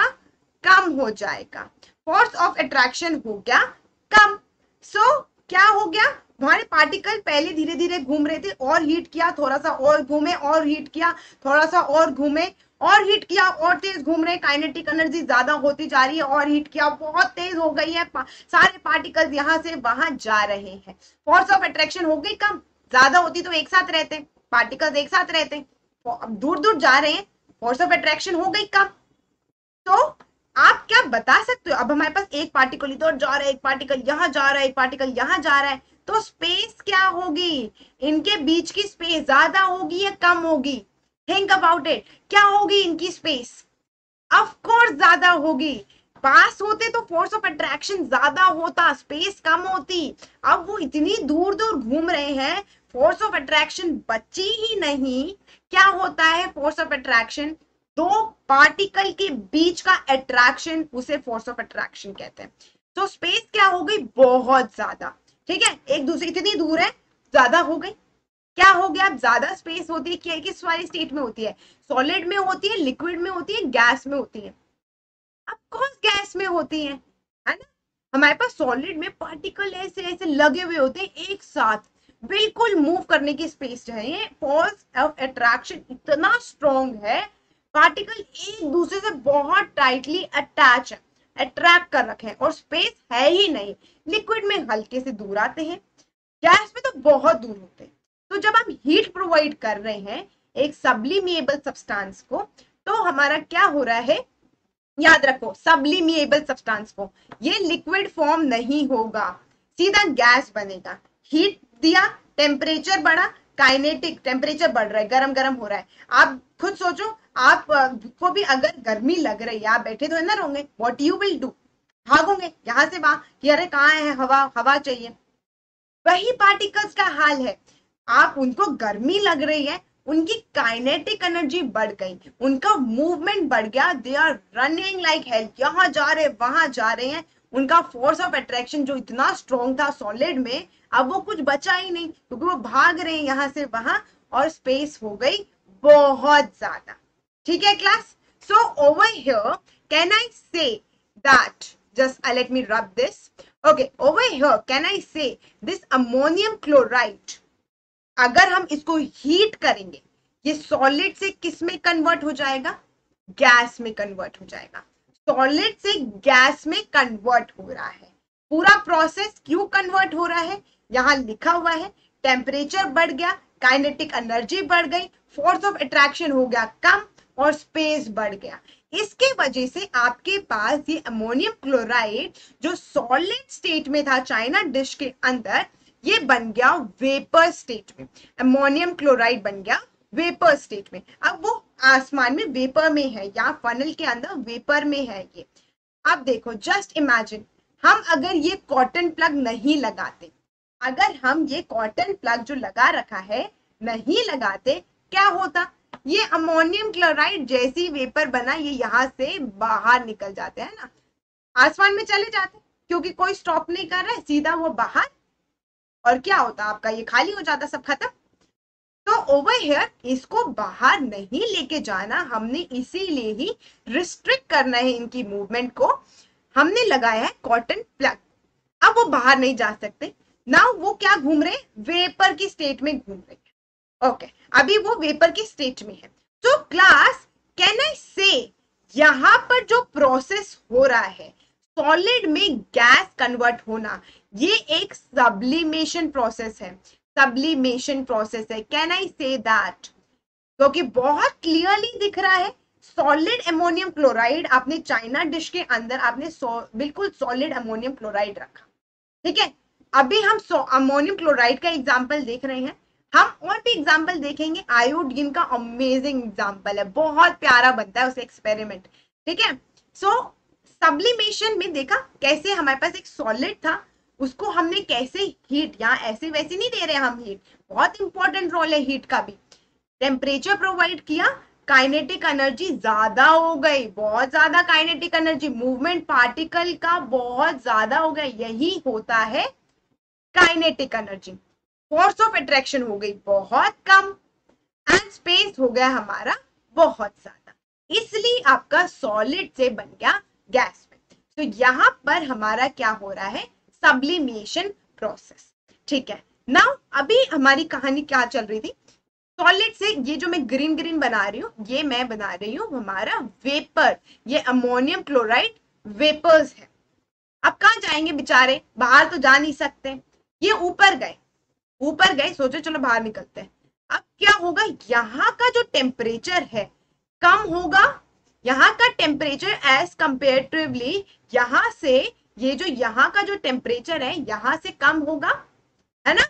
कम हो जाएगा। फोर्स ऑफ अट्रैक्शन हो गया कम। सो क्या हो गया, हमारे पार्टिकल पहले धीरे धीरे घूम रहे थे, और हीट किया थोड़ा सा और घूमे, और हीट किया थोड़ा सा और घूमे, और हीट किया और तेज घूम रहे, काइनेटिक एनर्जी ज्यादा होती जा रही है, और हीट किया बहुत तेज हो गई है, सारे पार्टिकल्स यहाँ से वहां जा रहे हैं। फोर्स ऑफ अट्रैक्शन हो गई कम, ज्यादा होती तो एक साथ रहते, पार्टिकल्स एक साथ रहते, दूर दूर जा रहे हैं, फोर्स ऑफ अट्रैक्शन हो गई कम। तो आप क्या बता सकते हो, अब हमारे पास एक पार्टिकल इधर जा रहा है, एक पार्टिकल यहाँ जा रहा है, एक पार्टिकल यहाँ जा रहा है, तो स्पेस क्या होगी, इनके बीच की स्पेस ज्यादा होगी या कम होगी, थिंक अबाउट इट, क्या होगी इनकी स्पेस, ऑफ कोर्स ज्यादा होगी। पास होते तो फोर्स ऑफ अट्रैक्शन ज्यादा होता, स्पेस कम होती, अब वो इतनी दूर दूर घूम रहे हैं, फोर्स ऑफ अट्रैक्शन बची ही नहीं। क्या होता है फोर्स ऑफ अट्रैक्शन, दो पार्टिकल के बीच का अट्रैक्शन, उसे फोर्स ऑफ अट्रैक्शन कहते हैं। तो स्पेस क्या हो गई, बहुत ज्यादा। ठीक है, एक दूसरे इतनी दूर है, ज्यादा हो गई, क्या हो गया, अब ज्यादा स्पेस होती है क्या, किस वाली स्टेट में होती है, सॉलिड में होती है, लिक्विड में होती है, गैस में होती है, अब कौन गैस में होती है ना। हमारे पास सॉलिड में पार्टिकल ऐसे ऐसे लगे हुए होते हैं एक साथ, बिल्कुल मूव करने की स्पेस चाहिए, फोर्स ऑफ अट्रैक्शन इतना स्ट्रॉन्ग है, पार्टिकल एक दूसरे से बहुत टाइटली अटैच है, अट्रैक्ट कर रखे हैं, और स्पेस है ही नहीं। लिक्विड में हल्के से दूर आते हैं, गैस में तो बहुत दूर होते हैं। तो जब हम हीट प्रोवाइड कर रहे हैं, एक सब्लिमिएबल सब्सटेंस को, तो हमारा क्या हो रहा है, याद रखो सब्लिमिएबल सब्सटेंस को, ये लिक्विड फॉर्म नहीं होगा, सीधा गैस बनेगा। हीट दिया, टेम्परेचर बढ़ा, काइनेटिक टेम्परेचर बढ़ रहा है, गरम गरम हो रहा है। आप खुद सोचो, आप को भी अगर गर्मी लग रही है, आप बैठे तो अंदर होंगे, व्हाट यू विल डू, भागोगे यहाँ से वहां कि अरे कहाँ है हवा, हवा चाहिए। वही पार्टिकल्स का हाल है, आप उनको गर्मी लग रही है, उनकी काइनेटिक एनर्जी बढ़ गई, उनका मूवमेंट बढ़ गया, they are running like hell, यहाँ जा रहे वहां जा रहे हैं। उनका फोर्स ऑफ अट्रैक्शन जो इतना स्ट्रॉन्ग था सॉलिड में, अब वो कुछ बचा ही नहीं, क्योंकि वो भाग रहे हैं यहाँ से वहां और स्पेस हो गई बहुत ज्यादा। ठीक है class, so over here can I say that, just let me rub this, okay, over here can I say this ammonium chloride अगर हम इसको heat करेंगे, ये solid से किस में convert हो जाएगा, gas में convert हो जाएगा। solid से gas में convert हो रहा है, पूरा process क्यों convert हो रहा है, यहाँ लिखा हुआ है temperature बढ़ गया, kinetic energy बढ़ गई, force of attraction हो गया कम और space बढ़ गया। इसके वजह से आपके पास ये अमोनियम क्लोराइड जो सॉलिड स्टेट में था चाइना डिश के अंदर, ये बन गया वेपर स्टेट में, अमोनियम क्लोराइड बन गया वेपर स्टेट में। अब वो आसमान में वेपर में है या फनल के अंदर वेपर में है ये। अब देखो जस्ट इमेजिन, हम अगर ये कॉटन प्लग नहीं लगाते, अगर हम ये कॉटन प्लग जो लगा रखा है नहीं लगाते, क्या होता, ये अमोनियम क्लोराइड जैसी वेपर बना, ये यहाँ से बाहर निकल जाते हैं ना, आसमान में चले जाते, क्योंकि कोई स्टॉप नहीं कर रहा है, सीधा वो बाहर, और क्या होता आपका, ये खाली हो जाता, सब खत्म। तो ओवर हियर इसको बाहर नहीं लेके जाना, हमने इसीलिए ही रिस्ट्रिक्ट करना है इनकी मूवमेंट को, हमने लगाया है कॉटन प्लग। अब वो बाहर नहीं जा सकते ना, वो क्या घूम रहे, वेपर की स्टेट में घूम रहे। ओके अभी वो वेपर की स्टेट में है। तो क्लास कैन आई से यहाँ पर जो प्रोसेस हो रहा है सॉलिड में गैस कन्वर्ट होना, ये एक सब्लिमेशन प्रोसेस है, सब्लिमेशन प्रोसेस है, कैन आई से दैट, क्योंकि बहुत क्लियरली दिख रहा है। सॉलिड अमोनियम क्लोराइड आपने चाइना डिश के अंदर आपने बिल्कुल सॉलिड अमोनियम क्लोराइड रखा, ठीक है। अभी हम अमोनियम क्लोराइड का एग्जाम्पल देख रहे हैं, हम और भी एग्जाम्पल देखेंगे, आयोडीन का अमेजिंग एग्जाम्पल है, बहुत प्यारा बनता है उसे एक्सपेरिमेंट, ठीक है। सो सब्लिमेशन में देखा कैसे हमारे पास एक सॉलिड था, उसको हमने कैसे हीट, यहाँ ऐसे वैसे नहीं दे रहे हम हीट, बहुत इंपॉर्टेंट रोल है हीट का भी, टेम्परेचर प्रोवाइड किया, काइनेटिक एनर्जी ज्यादा हो गई, बहुत ज्यादा काइनेटिक एनर्जी, मूवमेंट पार्टिकल का बहुत ज्यादा हो गया, यही होता है kinetic energy. Force of attraction हो गई बहुत कम, एंड स्पेस हो गया हमारा बहुत ज्यादा, इसलिए आपका सॉलिड से बन गया गैस में। तो यहाँ पर हमारा क्या हो रहा है, सब्लिमेशन प्रोसेस, ठीक है। नाउ अभी हमारी कहानी क्या चल रही थी, सॉलिड से ये जो मैं ग्रीन ग्रीन बना रही हूँ, ये मैं बना रही हूँ हमारा वेपर, ये अमोनियम क्लोराइड वेपर्स है। अब कहाँ जाएंगे बेचारे, बाहर तो जा नहीं सकते, ये ऊपर गए, ऊपर गए, सोचो चलो बाहर निकलते हैं। अब क्या होगा, यहाँ का जो टेम्परेचर है कम होगा, यहाँ का टेम्परेचर एज कंपेरेटिवली यहाँ से, ये जो यहाँ का जो टेम्परेचर है यहाँ से कम होगा, है ना।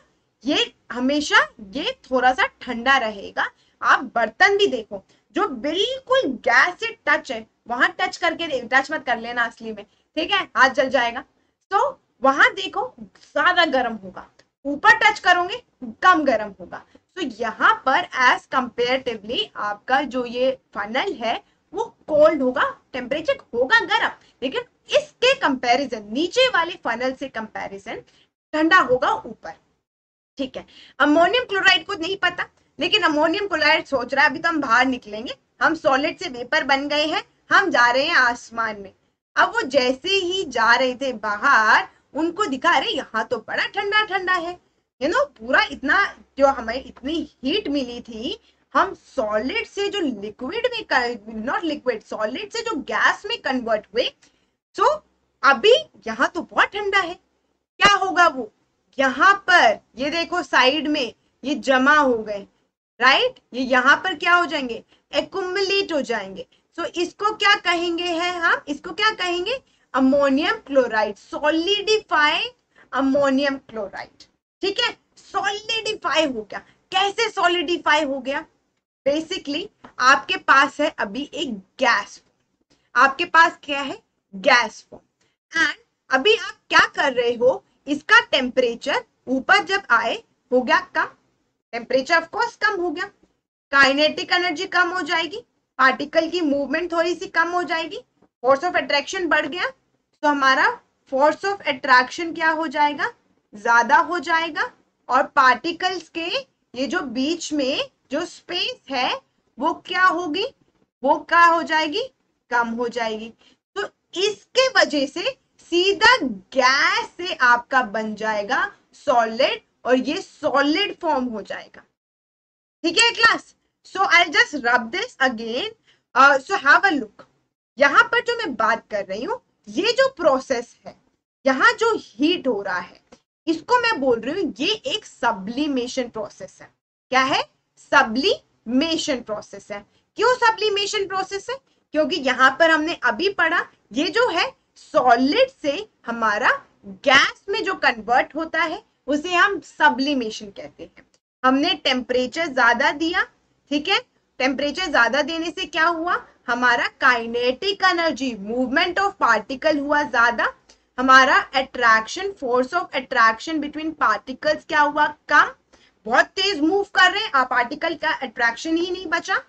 ये हमेशा ये थोड़ा सा ठंडा रहेगा। आप बर्तन भी देखो जो बिल्कुल गैस से टच है, वहां टच करके टच मत कर लेना असली में, ठीक है, हाथ जल जाएगा। तो वहां देखो ज्यादा गर्म होगा, ऊपर टच करोगे कम गर्म होगा। तो यहाँ पर एज कंपेरेटिवली आपका जो ये फनल है वो कोल्ड होगा, टेम्परेचर होगा गर्म, लेकिन इसके कंपैरिजन नीचे वाले फनल से कंपैरिजन ठंडा होगा ऊपर, ठीक है। अमोनियम क्लोराइड को नहीं पता, लेकिन अमोनियम क्लोराइड सोच रहा है अभी तो हम बाहर निकलेंगे, हम सॉलिड से वेपर बन गए हैं, हम जा रहे हैं आसमान में। अब वो जैसे ही जा रहे थे बाहर, उनको दिखा रहे यहाँ तो बड़ा ठंडा ठंडा है, यू नो, पूरा इतना जो हमें इतनी हीट मिली थी, हम सॉलिड से जो लिक्विड में, नॉट लिक्विड, सॉलिड से जो गैस में कन्वर्ट हुए, सो अभी यहाँ तो बहुत ठंडा है। क्या होगा, वो यहाँ पर ये देखो साइड में ये जमा हो गए, राइट, ये यहाँ पर क्या हो जाएंगे, एक्युमुलेट हो जाएंगे। सो इसको क्या कहेंगे है हम, इसको क्या कहेंगे, ammonium chloride, solidified ammonium chloride. ठीक है, सॉलिडिफाई हो गया। कैसे सॉलिडिफाई हो गया, बेसिकली आपके पास है अभी एक गैस, आपके पास क्या है, गैस फॉर्म। एंड अभी आप क्या कर रहे हो, इसका टेम्परेचर ऊपर जब आए हो गया कम, टेम्परेचर ऑफ कोर्स कम हो गया, काइनेटिक एनर्जी कम हो जाएगी, पार्टिकल की मूवमेंट थोड़ी सी कम हो जाएगी, फोर्स ऑफ अट्रैक्शन बढ़ गया, तो हमारा फोर्स ऑफ अट्रैक्शन क्या हो जाएगा, ज्यादा हो जाएगा, और पार्टिकल्स के ये जो बीच में जो स्पेस है वो क्या होगी, वो क्या हो जाएगी, कम हो जाएगी। तो इसके वजह से सीधा गैस से आपका बन जाएगा सॉलिड, और ये सॉलिड फॉर्म हो जाएगा। ठीक है class, so I just rub this again, so have a look. यहाँ पर जो मैं बात कर रही हूँ, ये जो प्रोसेस है, यहाँ जो हीट हो रहा है, इसको मैं बोल रही हूँ ये एक सब्लिमेशन प्रोसेस है। क्या है, सब्लिमेशन प्रोसेस है। क्यों सब्लिमेशन प्रोसेस है, क्योंकि यहाँ पर हमने अभी पढ़ा ये जो है सॉलिड से हमारा गैस में जो कन्वर्ट होता है उसे हम सब्लिमेशन कहते हैं। हमने टेम्परेचर ज्यादा दिया, ठीक है, टेम्परेचर ज्यादा देने से क्या हुआ, हमारा kinetic energy, movement of particle हुआ ज्यादा, हमारा attraction, force of attraction between particles क्या हुआ, कम, बहुत तेज मूव कर रहे हैं, पार्टिकल का अट्रैक्शन ही नहीं बचा,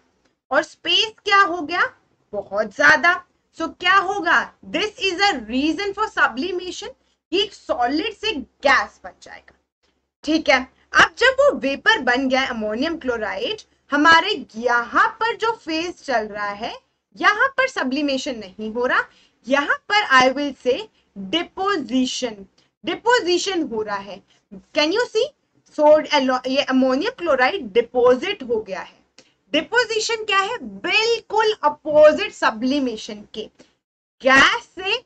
और स्पेस क्या हो गया, बहुत ज्यादा। सो क्या होगा, this is a reason for sublimation, एक सॉलिड से गैस बन जाएगा। ठीक है, अब जब वो वेपर बन गया अमोनियम क्लोराइड, हमारे यहाँ पर जो फेज चल रहा है, यहाँ पर सब्लिमेशन नहीं हो रहा, यहाँ पर I will say deposition, deposition हो रहा है। कैन यू सी, ये अमोनियम क्लोराइड डिपोजिट हो गया है। डिपोजिशन क्या है, बिल्कुल अपोजिट सब्लिमेशन के, गैस से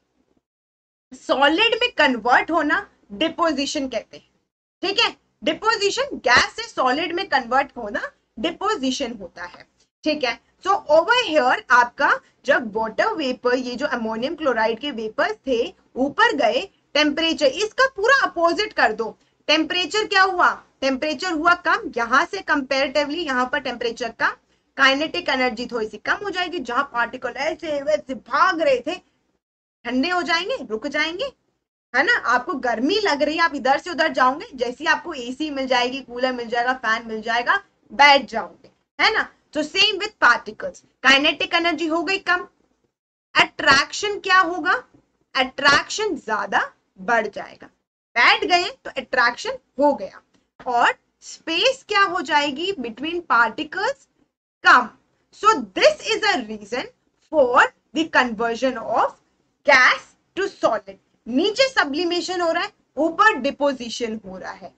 सॉलिड में कन्वर्ट होना डिपोजिशन कहते हैं। ठीक है, डिपोजिशन, गैस से सॉलिड में कन्वर्ट होना डिपोजिशन होता है। ठीक है, सो ओवर हियर आपका जब वाटर वेपर, ये जो अमोनियम क्लोराइड के वेपर्स थे ऊपर गए, टेम्परेचर इसका पूरा अपोजिट कर दो, टेम्परेचर क्या हुआ, टेम्परेचर हुआ कम, यहाँ से कंपेरेटिवली यहाँ पर टेम्परेचर कम, काइनेटिक एनर्जी थोड़ी सी कम हो जाएगी, जहां पार्टिकल ऐसे वैसे भाग रहे थे, ठंडे हो जाएंगे, रुक जाएंगे, है ना। आपको गर्मी लग रही है, आप इधर से उधर जाओगे, जैसे ही आपको एसी मिल जाएगी, कूलर मिल जाएगा, फैन मिल जाएगा, बैठ जाओगे, है ना। तो same with particles, kinetic energy हो गई कम, अट्रैक्शन क्या होगा, अट्रैक्शन ज्यादा बढ़ जाएगा, बैठ गए तो अट्रैक्शन हो गया, और स्पेस क्या हो जाएगी बिटवीन पार्टिकल्स, कम। So this is a reason for the conversion of gas to solid. नीचे सब्लिमेशन हो रहा है, ऊपर डिपोजिशन हो रहा है।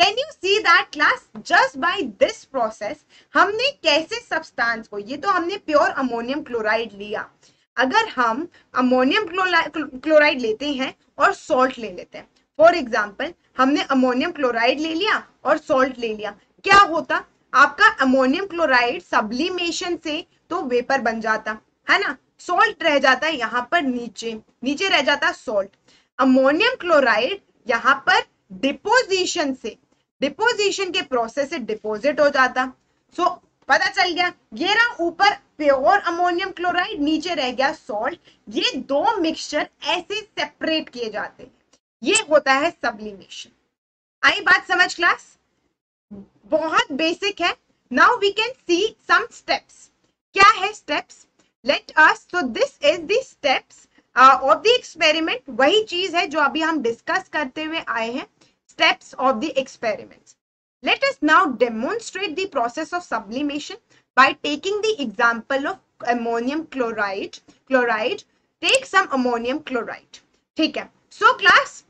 Can you see that class, just by this process हमने कैसे सब्सटेंस को, ये तो हमने प्योर अमोनियम क्लोराइड लिया, अगर हम अमोनियम क्लोराइड लेते हैं और सॉल्ट ले लेते हैं, फॉर एग्जाम्पल हमने अमोनियम क्लोराइड ले लिया और सॉल्ट ले लिया, क्या होता, आपका अमोनियम क्लोराइड सब्लिमेशन से तो वेपर बन जाता है ना, सॉल्ट रह जाता है यहाँ पर, नीचे नीचे रह जाता सॉल्ट। अमोनियम क्लोराइड यहाँ पर डिपोजिशन से, डिपोजिशन के प्रोसेस से डिपोजिट हो जाता। सो पता चल गया, ये रहा ऊपर प्योर अमोनियम क्लोराइड, नीचे रह गया सॉल्ट, ये दो मिक्सचर ऐसे सेपरेट किए जाते हैं, ये होता है सब्लिमेशन। आई बात समझ क्लास, बहुत बेसिक है। Now we can see some steps. क्या है steps, let us, so this is the steps of the experiment, वही चीज है जो अभी हम डिस्कस करते हुए आए हैं, steps of the experiments. Let us now demonstrate the process of sublimation by taking the example of ammonium chloride, take some ammonium chloride. ठीक है, सो क्लास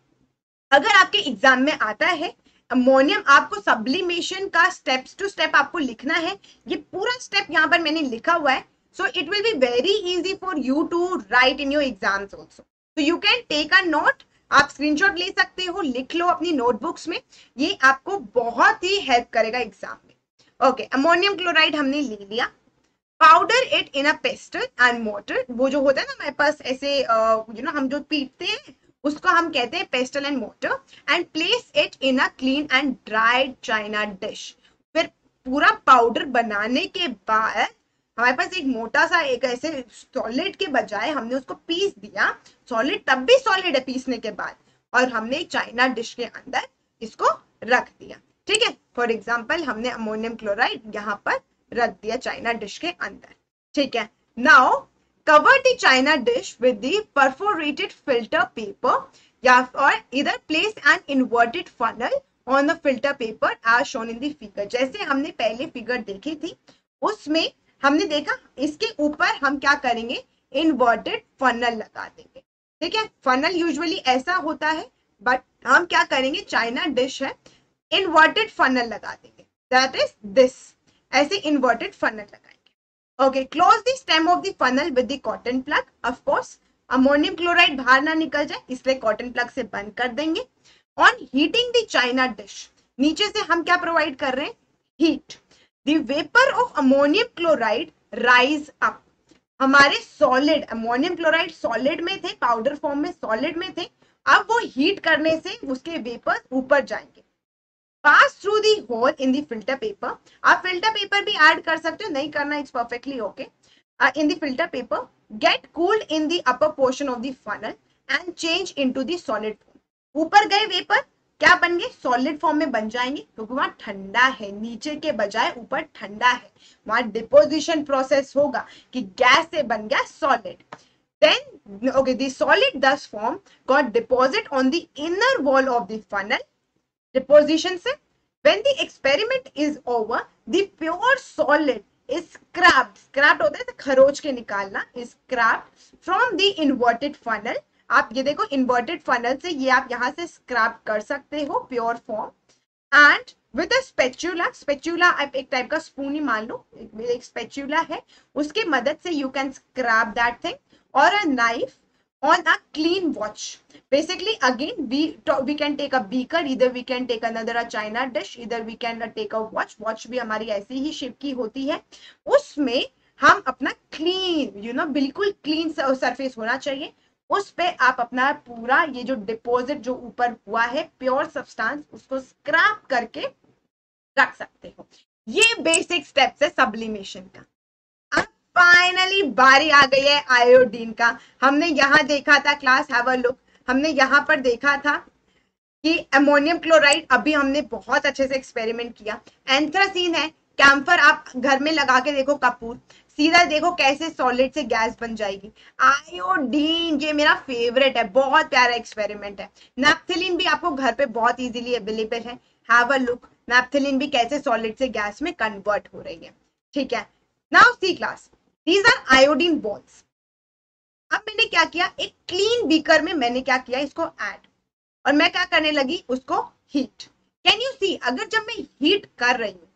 अगर आपके एग्जाम में आता है अमोनियम, आपको सब्लिमेशन का स्टेप्स टू स्टेप आपको लिखना है, ये पूरा स्टेप यहाँ पर मैंने लिखा हुआ है। So it will be very easy for you to write in your exams also. So you can take a note, आप स्क्रीनशॉट ले सकते हो, लिख लो अपनी नोटबुक्स में, ये आपको बहुत ही हेल्प करेगा एग्जाम में। ओके, अमोनियम क्लोराइड हमने ले लिया, powder it in a pestle and water. वो जो होता है ना हमारे पास ऐसे हम जो पीटते हैं उसको हम कहते हैं pestle and water, and place it in a clean and dried china dish. फिर पूरा पाउडर बनाने के बाद हमारे पास एक मोटा सा एक ऐसे सॉलिड के बजाय हमने उसको पीस दिया, सॉलिड तब भी सॉलिड है पीसने के बाद, और हमने चाइना डिश के अंदर इसको रख दिया। ठीक है, फॉर एग्जाम्पल हमने अमोनियम क्लोराइड यहाँ पर रख दिया चाइना डिश के अंदर। ठीक है, now cover the china dish with the perforated filter paper या और इधर place an inverted funnel on the filter paper as shown in the figure. जैसे हमने पहले फिगर देखी थी उसमें हमने देखा इसके ऊपर हम क्या करेंगे, इनवर्टेड फनल लगा देंगे। ठीक है, फनल यूजुअली ऐसा होता है, बट हम क्या करेंगे, चाइना डिश है, इनवर्टेड फनल लगा देंगे, दैट इज दिस, ऐसे इनवर्टेड फनल लगाएंगे। Okay, close the stem of the funnel with the cotton plug. Of course ammonium chloride बाहर ना निकल जाए इसलिए कॉटन प्लग से बंद कर देंगे। On heating the china dish, नीचे से हम क्या प्रोवाइड कर रहे हैं, heat. The vapour of ammonium chloride rise up. हमारे सॉलिड अमोनियम क्लोराइड सॉलिड में थे, पाउडर फॉर्म में सॉलिड में थे, अब वो हीट करने से उसके वेपर ऊपर जाएंगे। Pass through the hole in the filter paper. आप filter paper भी add कर सकते हो, नहीं करना it's perfectly okay. In the filter paper, get cooled in the upper portion of the funnel and change into the solid form. ऊपर गए vapour क्या बन गए, solid form में बन जाएंगे क्योंकि वहाँ ठंडा है, नीचे के बजाय ऊपर ठंडा है, वहाँ डिपोजिशन प्रोसेस होगा कि गैस से बन गया solid. Then okay, the solid dust form got deposit on the inner wall of the funnel. Deposition से when the experiment is over, the pure solid is scrubbed. Scrubbed होता है खरोच के निकालना, is scrubbed from the inverted funnel. आप ये देखो inverted funnel से ये आप यहाँ से scrub कर सकते हो pure form, and with a spatula. Spatula आप एक टाइप का स्पून ही मान लो, एक spatula है, उसके मदद से you can scrub that thing, or a knife on a clean watch. Basically again we can take a beaker, either we can take another a china dish, either we can take a watch भी हमारी ऐसी ही shape की होती है, उसमें हम अपना clean बिल्कुल clean surface होना चाहिए, उस पे आप अपना पूरा ये जो डिपोजिट जो ऊपर हुआ है प्योर सब्सटेंस उसको स्क्रैप करके रख सकते हो। ये बेसिक स्टेप्स है सब्लिमेशन का। फाइनली बारी आ गई है आयोडीन का। हमने यहाँ देखा था क्लास, हैव अ लुक, हमने यहाँ पर देखा था कि अमोनियम क्लोराइड अभी हमने बहुत अच्छे से एक्सपेरिमेंट किया। एंथ्रासीन है, कैम्फर आप घर में लगा के देखो कपूर, सीधा देखो कैसे सॉलिड से गैस बन जाएगी। आयोडीन ये मेरा फेवरेट है, बहुत प्यारा एक्सपेरिमेंट है। नैप्थलीन भी आपको घर पे बहुत इजीली अवेलेबल है, हैव अ लुक, नैप्थलीन भी कैसे सॉलिड से गैस में कन्वर्ट हो रही है। ठीक है, now see class, These are iodine balls. अब मैंने क्या किया, एक क्लीन बीकर में मैंने क्या किया, इसको ऐड, और मैं क्या करने लगी, उसको हीट। कैन यू सी, अगर जब मैं हीट कर रही हूँ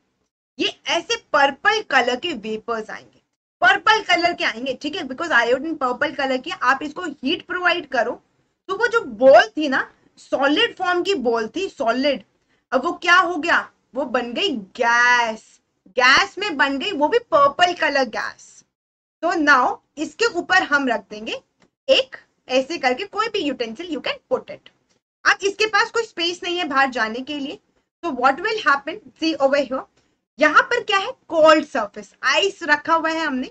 ये ऐसे पर्पल कलर के वेपर्स आएंगे, पर्पल कलर के आएंगे। ठीक है, बिकॉज आयोडीन पर्पल कलर की, आप इसको हीट प्रोवाइड करो तो वो जो बॉल थी ना, सॉलिड फॉर्म की बॉल थी, सॉलिड, अब वो क्या हो गया, वो बन गई गैस, गैस में बन गई, वो भी पर्पल कलर गैस। तो नाउ इसके ऊपर हम रख देंगे एक ऐसे करके कोई भी utensil, you can put it. अब इसके पास कोई स्पेस नहीं है बाहर जाने के लिए, तो what will happen, see over here, यहाँ पर क्या है, कोल्ड सरफेस, आइस रखा हुआ है हमने,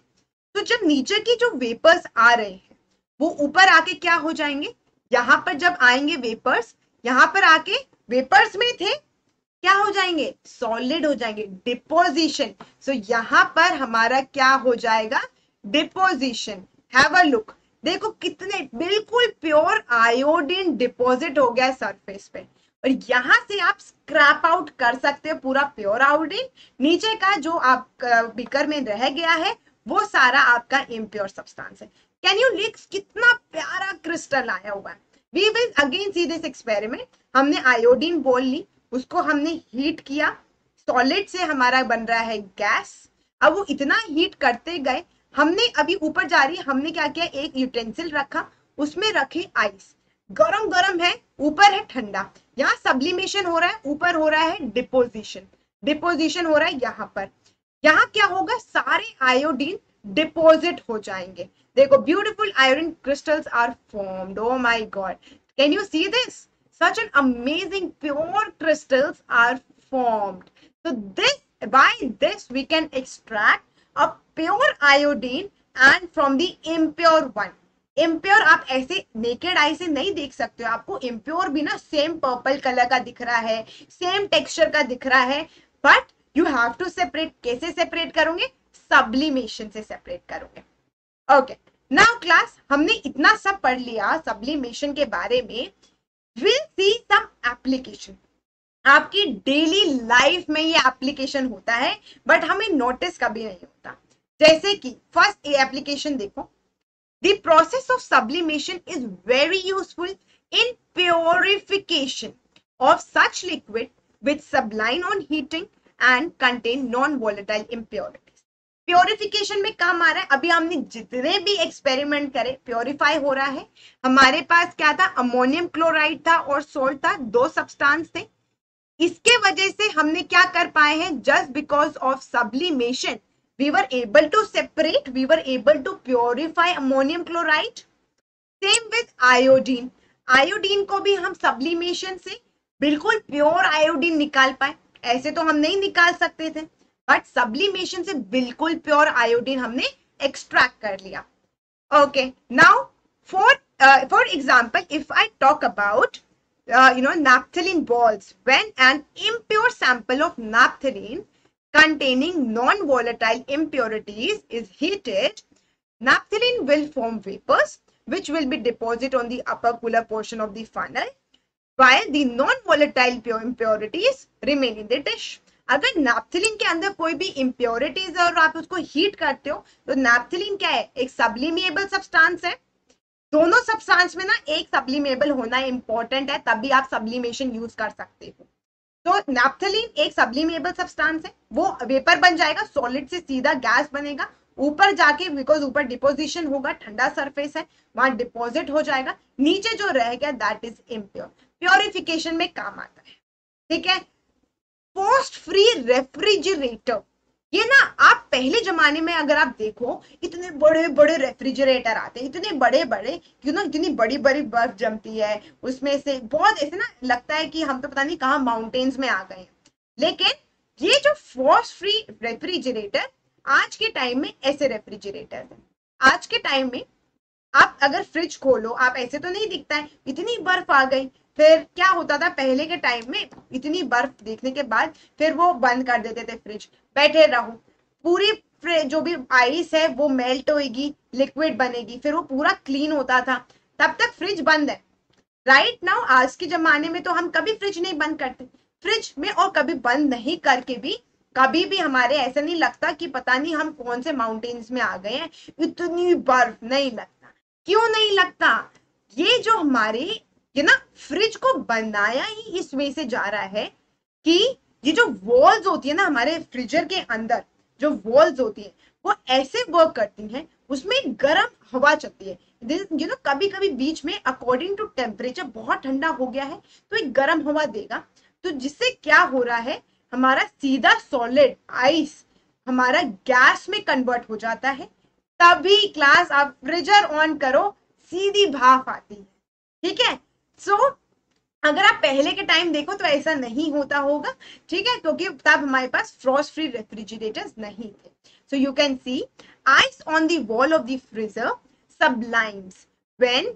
तो जब नीचे की जो वेपर्स आ रहे हैं वो ऊपर आके क्या हो जाएंगे, यहाँ पर जब आएंगे वेपर्स, यहाँ पर आके वेपर्स में थे क्या हो जाएंगे, सॉलिड हो जाएंगे, डिपोजिशन। सो यहाँ पर हमारा क्या हो जाएगा, डिपोजिशन। हैव अ लुक, देखो कितने बिल्कुल प्योर आयोडीन डिपॉजिट हो गया सरफेस पे, और यहाँ से आप स्क्रैप आउट कर सकते हो पूरा प्योर आयोडीन, नीचे का जो आप बीकर में रह गया है वो सारा आपका इम्प्योर सब्सटेंस है। कैन यू लिक्स, कितना प्यारा क्रिस्टल आया हुआ है। We will again see this experiment. हमने आयोडीन बोल ली, उसको हमने हीट किया, सॉलिड से हमारा बन रहा है गैस। अब वो इतना हीट करते गए, हमने अभी ऊपर जा रही है, हमने क्या किया, एक यूटेंसिल रखा, उसमें रखी आइस, गरम गरम है, ऊपर है ठंडा, यहाँ सब्लिमेशन हो रहा है, ऊपर हो रहा है डिपोजिशन। डिपोजिशन हो रहा है यहाँ पर। यहाँ क्या होगा, सारे आयोडीन डिपोजिट हो जाएंगे। देखो beautiful iodine crystals are formed. Oh my God, can you see this? Such an amazing pure crystals are formed. So this, by this we can extract a pure iodine and from the impure one. Impure आप ऐसे naked eye से नहीं देख सकते हो, आपको impure भी ना सेम पर्पल कलर का दिख रहा है, सेम टेक्सचर का दिख रहा है, but you have to separate. कैसे सेपरेट करोगे? सब्लिमेशन से सेपरेट करोगे। ओके नाउ क्लास, हमने इतना सब पढ़ लिया सब्लिमेशन के बारे में। Will see some application. आपकी डेली लाइफ में ये एप्लीकेशन होता है बट हमें नोटिस कभी नहीं होता। जैसे कि फर्स्ट एप्लीकेशन देखो, The process of sublimation is very useful in purification of such liquid which sublime on heating and contain non-volatile impurities. Purification में काम आ रहा है। अभी हमने जितने भी एक्सपेरिमेंट करे प्योरीफाई हो रहा है। हमारे पास क्या था? अमोनियम क्लोराइड था और सोल्ट था, दो सब्सटेंस थे। इसके वजह से हमने क्या कर पाए हैं, just because of sublimation we were able to separate, we were able to purify ammonium chloride. Same with iodine. Iodine को भी हम sublimation से बिल्कुल प्योर आयोडीन निकाल पाए, ऐसे तो हम नहीं निकाल सकते थे, बट sublimation से बिल्कुल प्योर आयोडीन हमने एक्सट्रैक्ट कर लिया। Okay now for example, if I talk about you know naphthalene balls, when an impure sample of naphthalene containing non-volatile impurities is heated, naphthalene will form vapors which will be deposited on the upper cooler portion of the funnel, while the non-volatile impurities remain in the dish. अगर naphthalene के अंदर कोई भी impurities है और आप उसको heat करते हो, तो नैप्थलीन क्या है, एक sublimable substance है। दोनों substance में ना एक sublimable होना important है, तभी आप sublimation use कर सकते हो। तो नैप्थलीन एक सब्लिमेबल सब्सटेंस है, वो वेपर बन जाएगा, सॉलिड से सीधा गैस बनेगा, ऊपर जाके बिकॉज ऊपर डिपोजिशन होगा, ठंडा सरफेस है, वहां डिपॉजिट हो जाएगा, नीचे जो रह गया दैट इज इम्प्योर। प्योरिफिकेशन में काम आता है, ठीक है। फॉस्ट फ्री रेफ्रिजरेटर, ये ना आप पहले जमाने में अगर आप देखो इतने बड़े बड़े रेफ्रिजरेटर आते हैं, इतने बड़े बड़े, क्यों ना इतनी बड़ी बड़ी बर्फ जमती है उसमें से, बहुत ऐसे ना लगता है कि हम तो पता नहीं कहाँ माउंटेन्स में आ गए हैं। लेकिन ये जो फॉस्ट फ्री रेफ्रिजरेटर आज के टाइम में ऐसे रेफ्रिजरेटर है। आज के टाइम में आप अगर फ्रिज खोलो, आप ऐसे तो नहीं दिखता है इतनी बर्फ आ गई। फिर क्या होता था पहले के टाइम में, इतनी बर्फ देखने के बाद फिर वो बंद कर देते थे फ्रिज, बैठे रहो, पूरी जो भी आइस है वो मेल्ट होगी, लिक्विड बनेगी, फिर वो पूरा क्लीन होता था, तब तक फ्रिज बंद है। राइट नाउ आज के जमाने में तो हम कभी फ्रिज नहीं बंद करते, फ्रिज में और कभी बंद नहीं करके भी कभी भी हमारे ऐसा नहीं लगता कि पता नहीं हम कौन से माउंटेन्स में आ गए हैं, इतनी बर्फ नहीं लगता। क्यों नहीं लगता? ये जो हमारे ये ना फ्रिज को बनाया ही इस वे से जा रहा है कि ये जो वॉल्स होती है ना हमारे फ्रीजर के अंदर, जो वॉल्स होती है वो ऐसे वर्क करती हैं, उसमें गर्म हवा चलती है। यू नो कभी कभी बीच में अकॉर्डिंग टू टेम्परेचर बहुत ठंडा हो गया है तो एक गर्म हवा देगा, तो जिससे क्या हो रहा है, हमारा सीधा सॉलिड आइस हमारा गैस में कन्वर्ट हो जाता है। तभी क्लास आप फ्रीजर ऑन करो सीधी भाप आती है, ठीक है। सो अगर आप पहले के टाइम देखो तो ऐसा नहीं होता होगा, ठीक है, क्योंकि तब हमारे पास फ्रॉस्ट फ्री रेफ्रिजरेटर्स नहीं थे। So you can see ice on the wall of the freezer sublimes when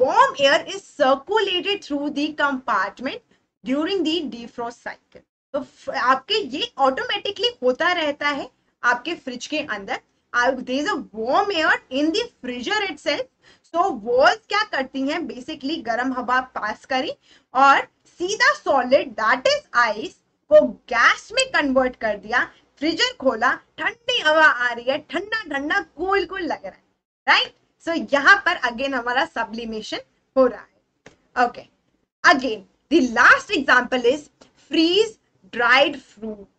warm air is circulated through the compartment during the defrost cycle. तो आपके ये ऑटोमेटिकली होता रहता है आपके फ्रिज के अंदर। There is a warm air in the freezer itself, तो वॉल्स क्या करती हैं, बेसिकली गर्म हवा पास करी और सीधा सॉलिड दैट इज आइस को गैस में कन्वर्ट कर दिया। फ्रीजर खोला, ठंडी हवा आ रही है, ठंडा ठंडा कूल कूल लग रहा है, राइट। सो यहाँ पर अगेन हमारा सब्लिमेशन हो रहा है। Okay again the last example is freeze dried fruits.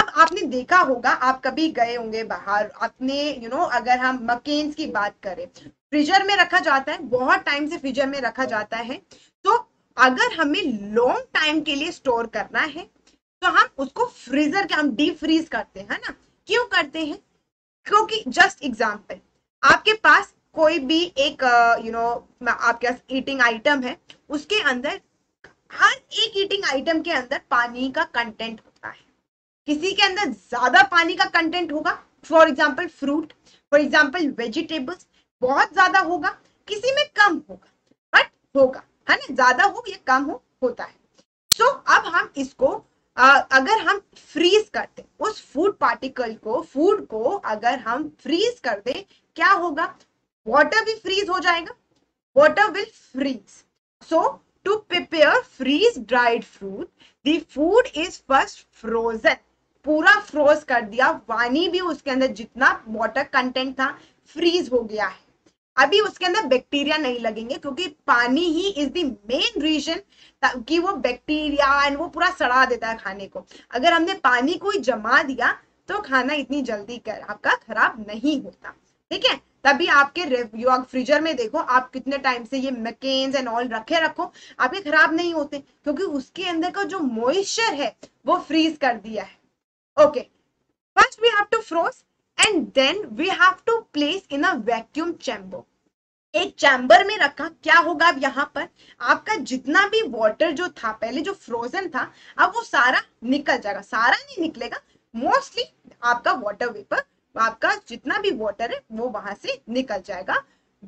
अब आपने देखा होगा, आप कभी गए होंगे बाहर, आपने यू नो अगर हम मकेन्स की बात करें, फ्रीजर में रखा जाता है, बहुत टाइम से फ्रीजर में रखा जाता है, तो अगर हमें लॉन्ग टाइम के लिए स्टोर करना है तो हम उसको फ्रीजर के हम डीप फ्रीज करते हैं ना। क्यों करते हैं? क्योंकि जस्ट एग्जाम्पल आपके पास कोई भी एक आपके पास ईटिंग आइटम है, उसके अंदर हर एक ईटिंग आइटम के अंदर पानी का कंटेंट होता है। किसी के अंदर ज्यादा पानी का कंटेंट होगा, for example fruit, for example vegetables बहुत ज्यादा होगा, किसी में कम होगा, बट होगा, है ना, ज्यादा हो या कम हो होता है। सो अब हम इसको अगर हम फ्रीज करते उस फूड पार्टिकल को, फूड को अगर हम फ्रीज कर दें क्या होगा? वाटर भी फ्रीज हो जाएगा, water will freeze. So to prepare freeze dried fruit the food is first frozen, पूरा फ्रोज कर दिया, पानी भी उसके अंदर जितना वाटर कंटेंट था फ्रीज हो गया है, अभी उसके अंदर बैक्टीरिया नहीं लगेंगे क्योंकि पानी ही इज द मेन रीजन कि वो बैक्टीरिया एंड वो पूरा सड़ा देता है खाने को। अगर हमने पानी को ही जमा दिया तो खाना इतनी जल्दी आपका खराब नहीं होता, ठीक है। तभी आपके फ्रीजर में देखो आप कितने टाइम से ये मैकेन्स एंड ऑल रखे रखो, आपके खराब नहीं होते क्योंकि उसके अंदर का जो मॉइस्चर है वो फ्रीज कर दिया है। Okay, first we have to froze And then we have to place in a vacuum chamber. एक चैम्बर में रखा, क्या होगा अब यहाँ पर आपका जितना भी वाटर जो था पहले जो फ्रोजन था अब वो सारा निकल जाएगा, सारा नहीं निकलेगा, मोस्टली आपका वाटर वेपर, आपका जितना भी वाटर है वो वहां से निकल जाएगा।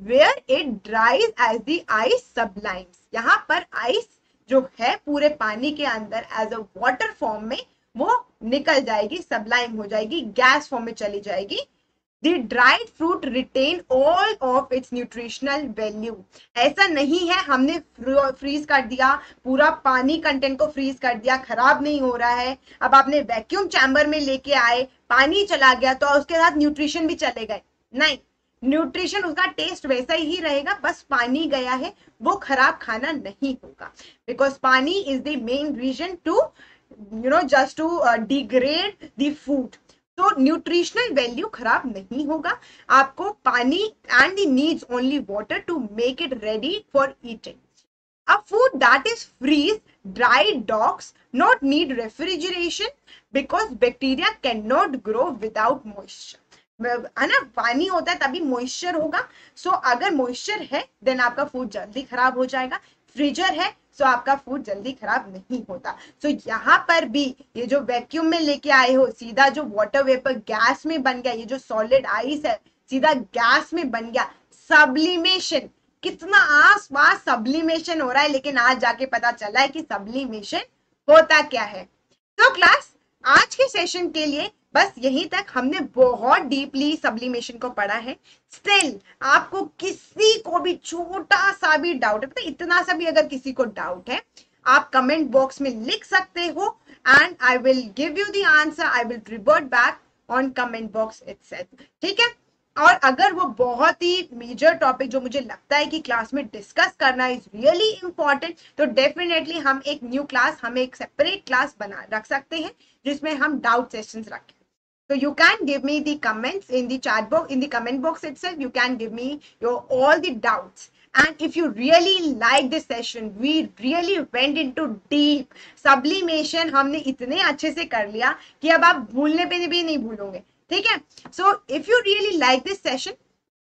Where it dries as the ice sublimes, यहाँ पर आइस जो है पूरे पानी के अंदर एज अ वाटर फॉर्म में वो निकल जाएगी, सबलाइम हो जाएगी, गैस फॉर्म में चली जाएगी। The dried fruit retain all of its nutritional value. ऐसा नहीं है हमने फ्रीज कर दिया, पूरा पानी कंटेंट को फ्रीज कर दिया, खराब नहीं हो रहा है, अब आपने वैक्यूम चैम्बर में लेके आए, पानी चला गया तो उसके साथ न्यूट्रिशन भी चले गए, नहीं, न्यूट्रिशन उसका टेस्ट वैसा ही रहेगा, बस पानी गया है, वो खराब खाना नहीं होगा, बिकॉज पानी is the main reason to just to degrade the food. तो nutritional value खराब नहीं होगा, आपको पानी and the needs only water to make it ready for eating. A food that is freeze dried does not need refrigeration because bacteria cannot grow without moisture. है ना, पानी होता है तभी moisture होगा, so अगर moisture है then आपका food जल्दी खराब हो जाएगा, फ्रीजर है सो आपका फूड जल्दी खराब नहीं होता। सो यहाँ पर भी ये जो वैक्यूम में लेके आए हो सीधा जो वाटर वेपर गैस में बन गया, ये जो सॉलिड आइस है सीधा गैस में बन गया, सब्लिमेशन, कितना आस पास सब्लिमेशन हो रहा है लेकिन आज जाके पता चला है कि सब्लिमेशन होता क्या है। तो क्लास आज के सेशन के लिए बस यहीं तक, हमने बहुत डीपली सब्लिमेशन को पढ़ा है। स्टिल आपको किसी को भी छोटा सा भी डाउट है, तो इतना सा भी अगर किसी को डाउट है आप कमेंट बॉक्स में लिख सकते हो and I will give you the answer, I will revert back on comment box itself, ठीक है। और अगर वो बहुत ही मेजर टॉपिक जो मुझे लगता है कि क्लास में डिस्कस करना इज रियली इम्पॉर्टेंट, तो डेफिनेटली हम एक न्यू क्लास, हम एक सेपरेट क्लास बना रख सकते हैं जिसमें हम डाउट सेशंस रखें। So you can give me the comments in the chat box, in the comment box itself. You can give me your all the doubts. And if you really like this session, we really went into deep sublimation. हमने इतने अच्छे से कर लिया कि अब आप भूलने पे भी नहीं भूलोगे, ठीक है। So if you really like this session,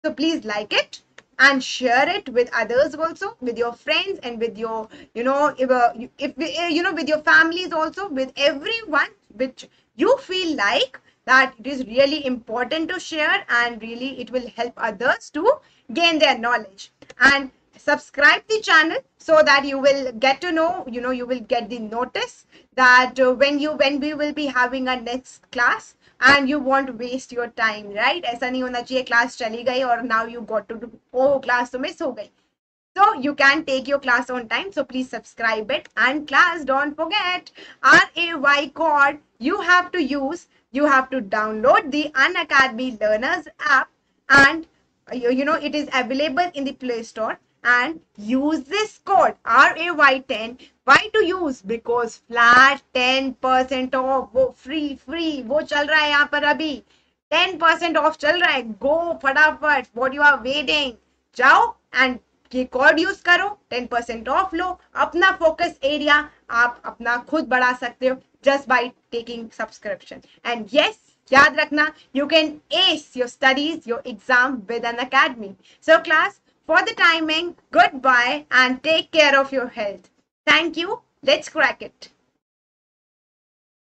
so please like it and share it with others also, with your friends and with your, with your families also, with everyone which you feel like. That it is really important to share and really it will help others to gain their knowledge, and subscribe the channel so that you will get to know, you will get the notice that when we will be having our next class, and you won't waste your time, right? ऐसा नहीं होना चाहिए class चली गई और now you got to do, oh class तो miss हो गई. So you can take your class on time. So please subscribe it and class don't forget RAY code you have to use. You have to download the Unacademy Learners app and it is available in the Play Store and use this code RAY10. Why to use? Because flat 10% off, वो free वो चल रहा है यहाँ पर अभी 10% off चल रहा है। Go फटाफट, what you are waiting? जाओ and ये code use करो, 10% off लो, अपना focus area आप अपना खुद बढ़ा सकते हो just by taking subscription. And yes, याद रखना, you can ace your studies, your exam with Unacademy। So class, for the timing, goodbye and take care of your health. Thank you. Let's crack it.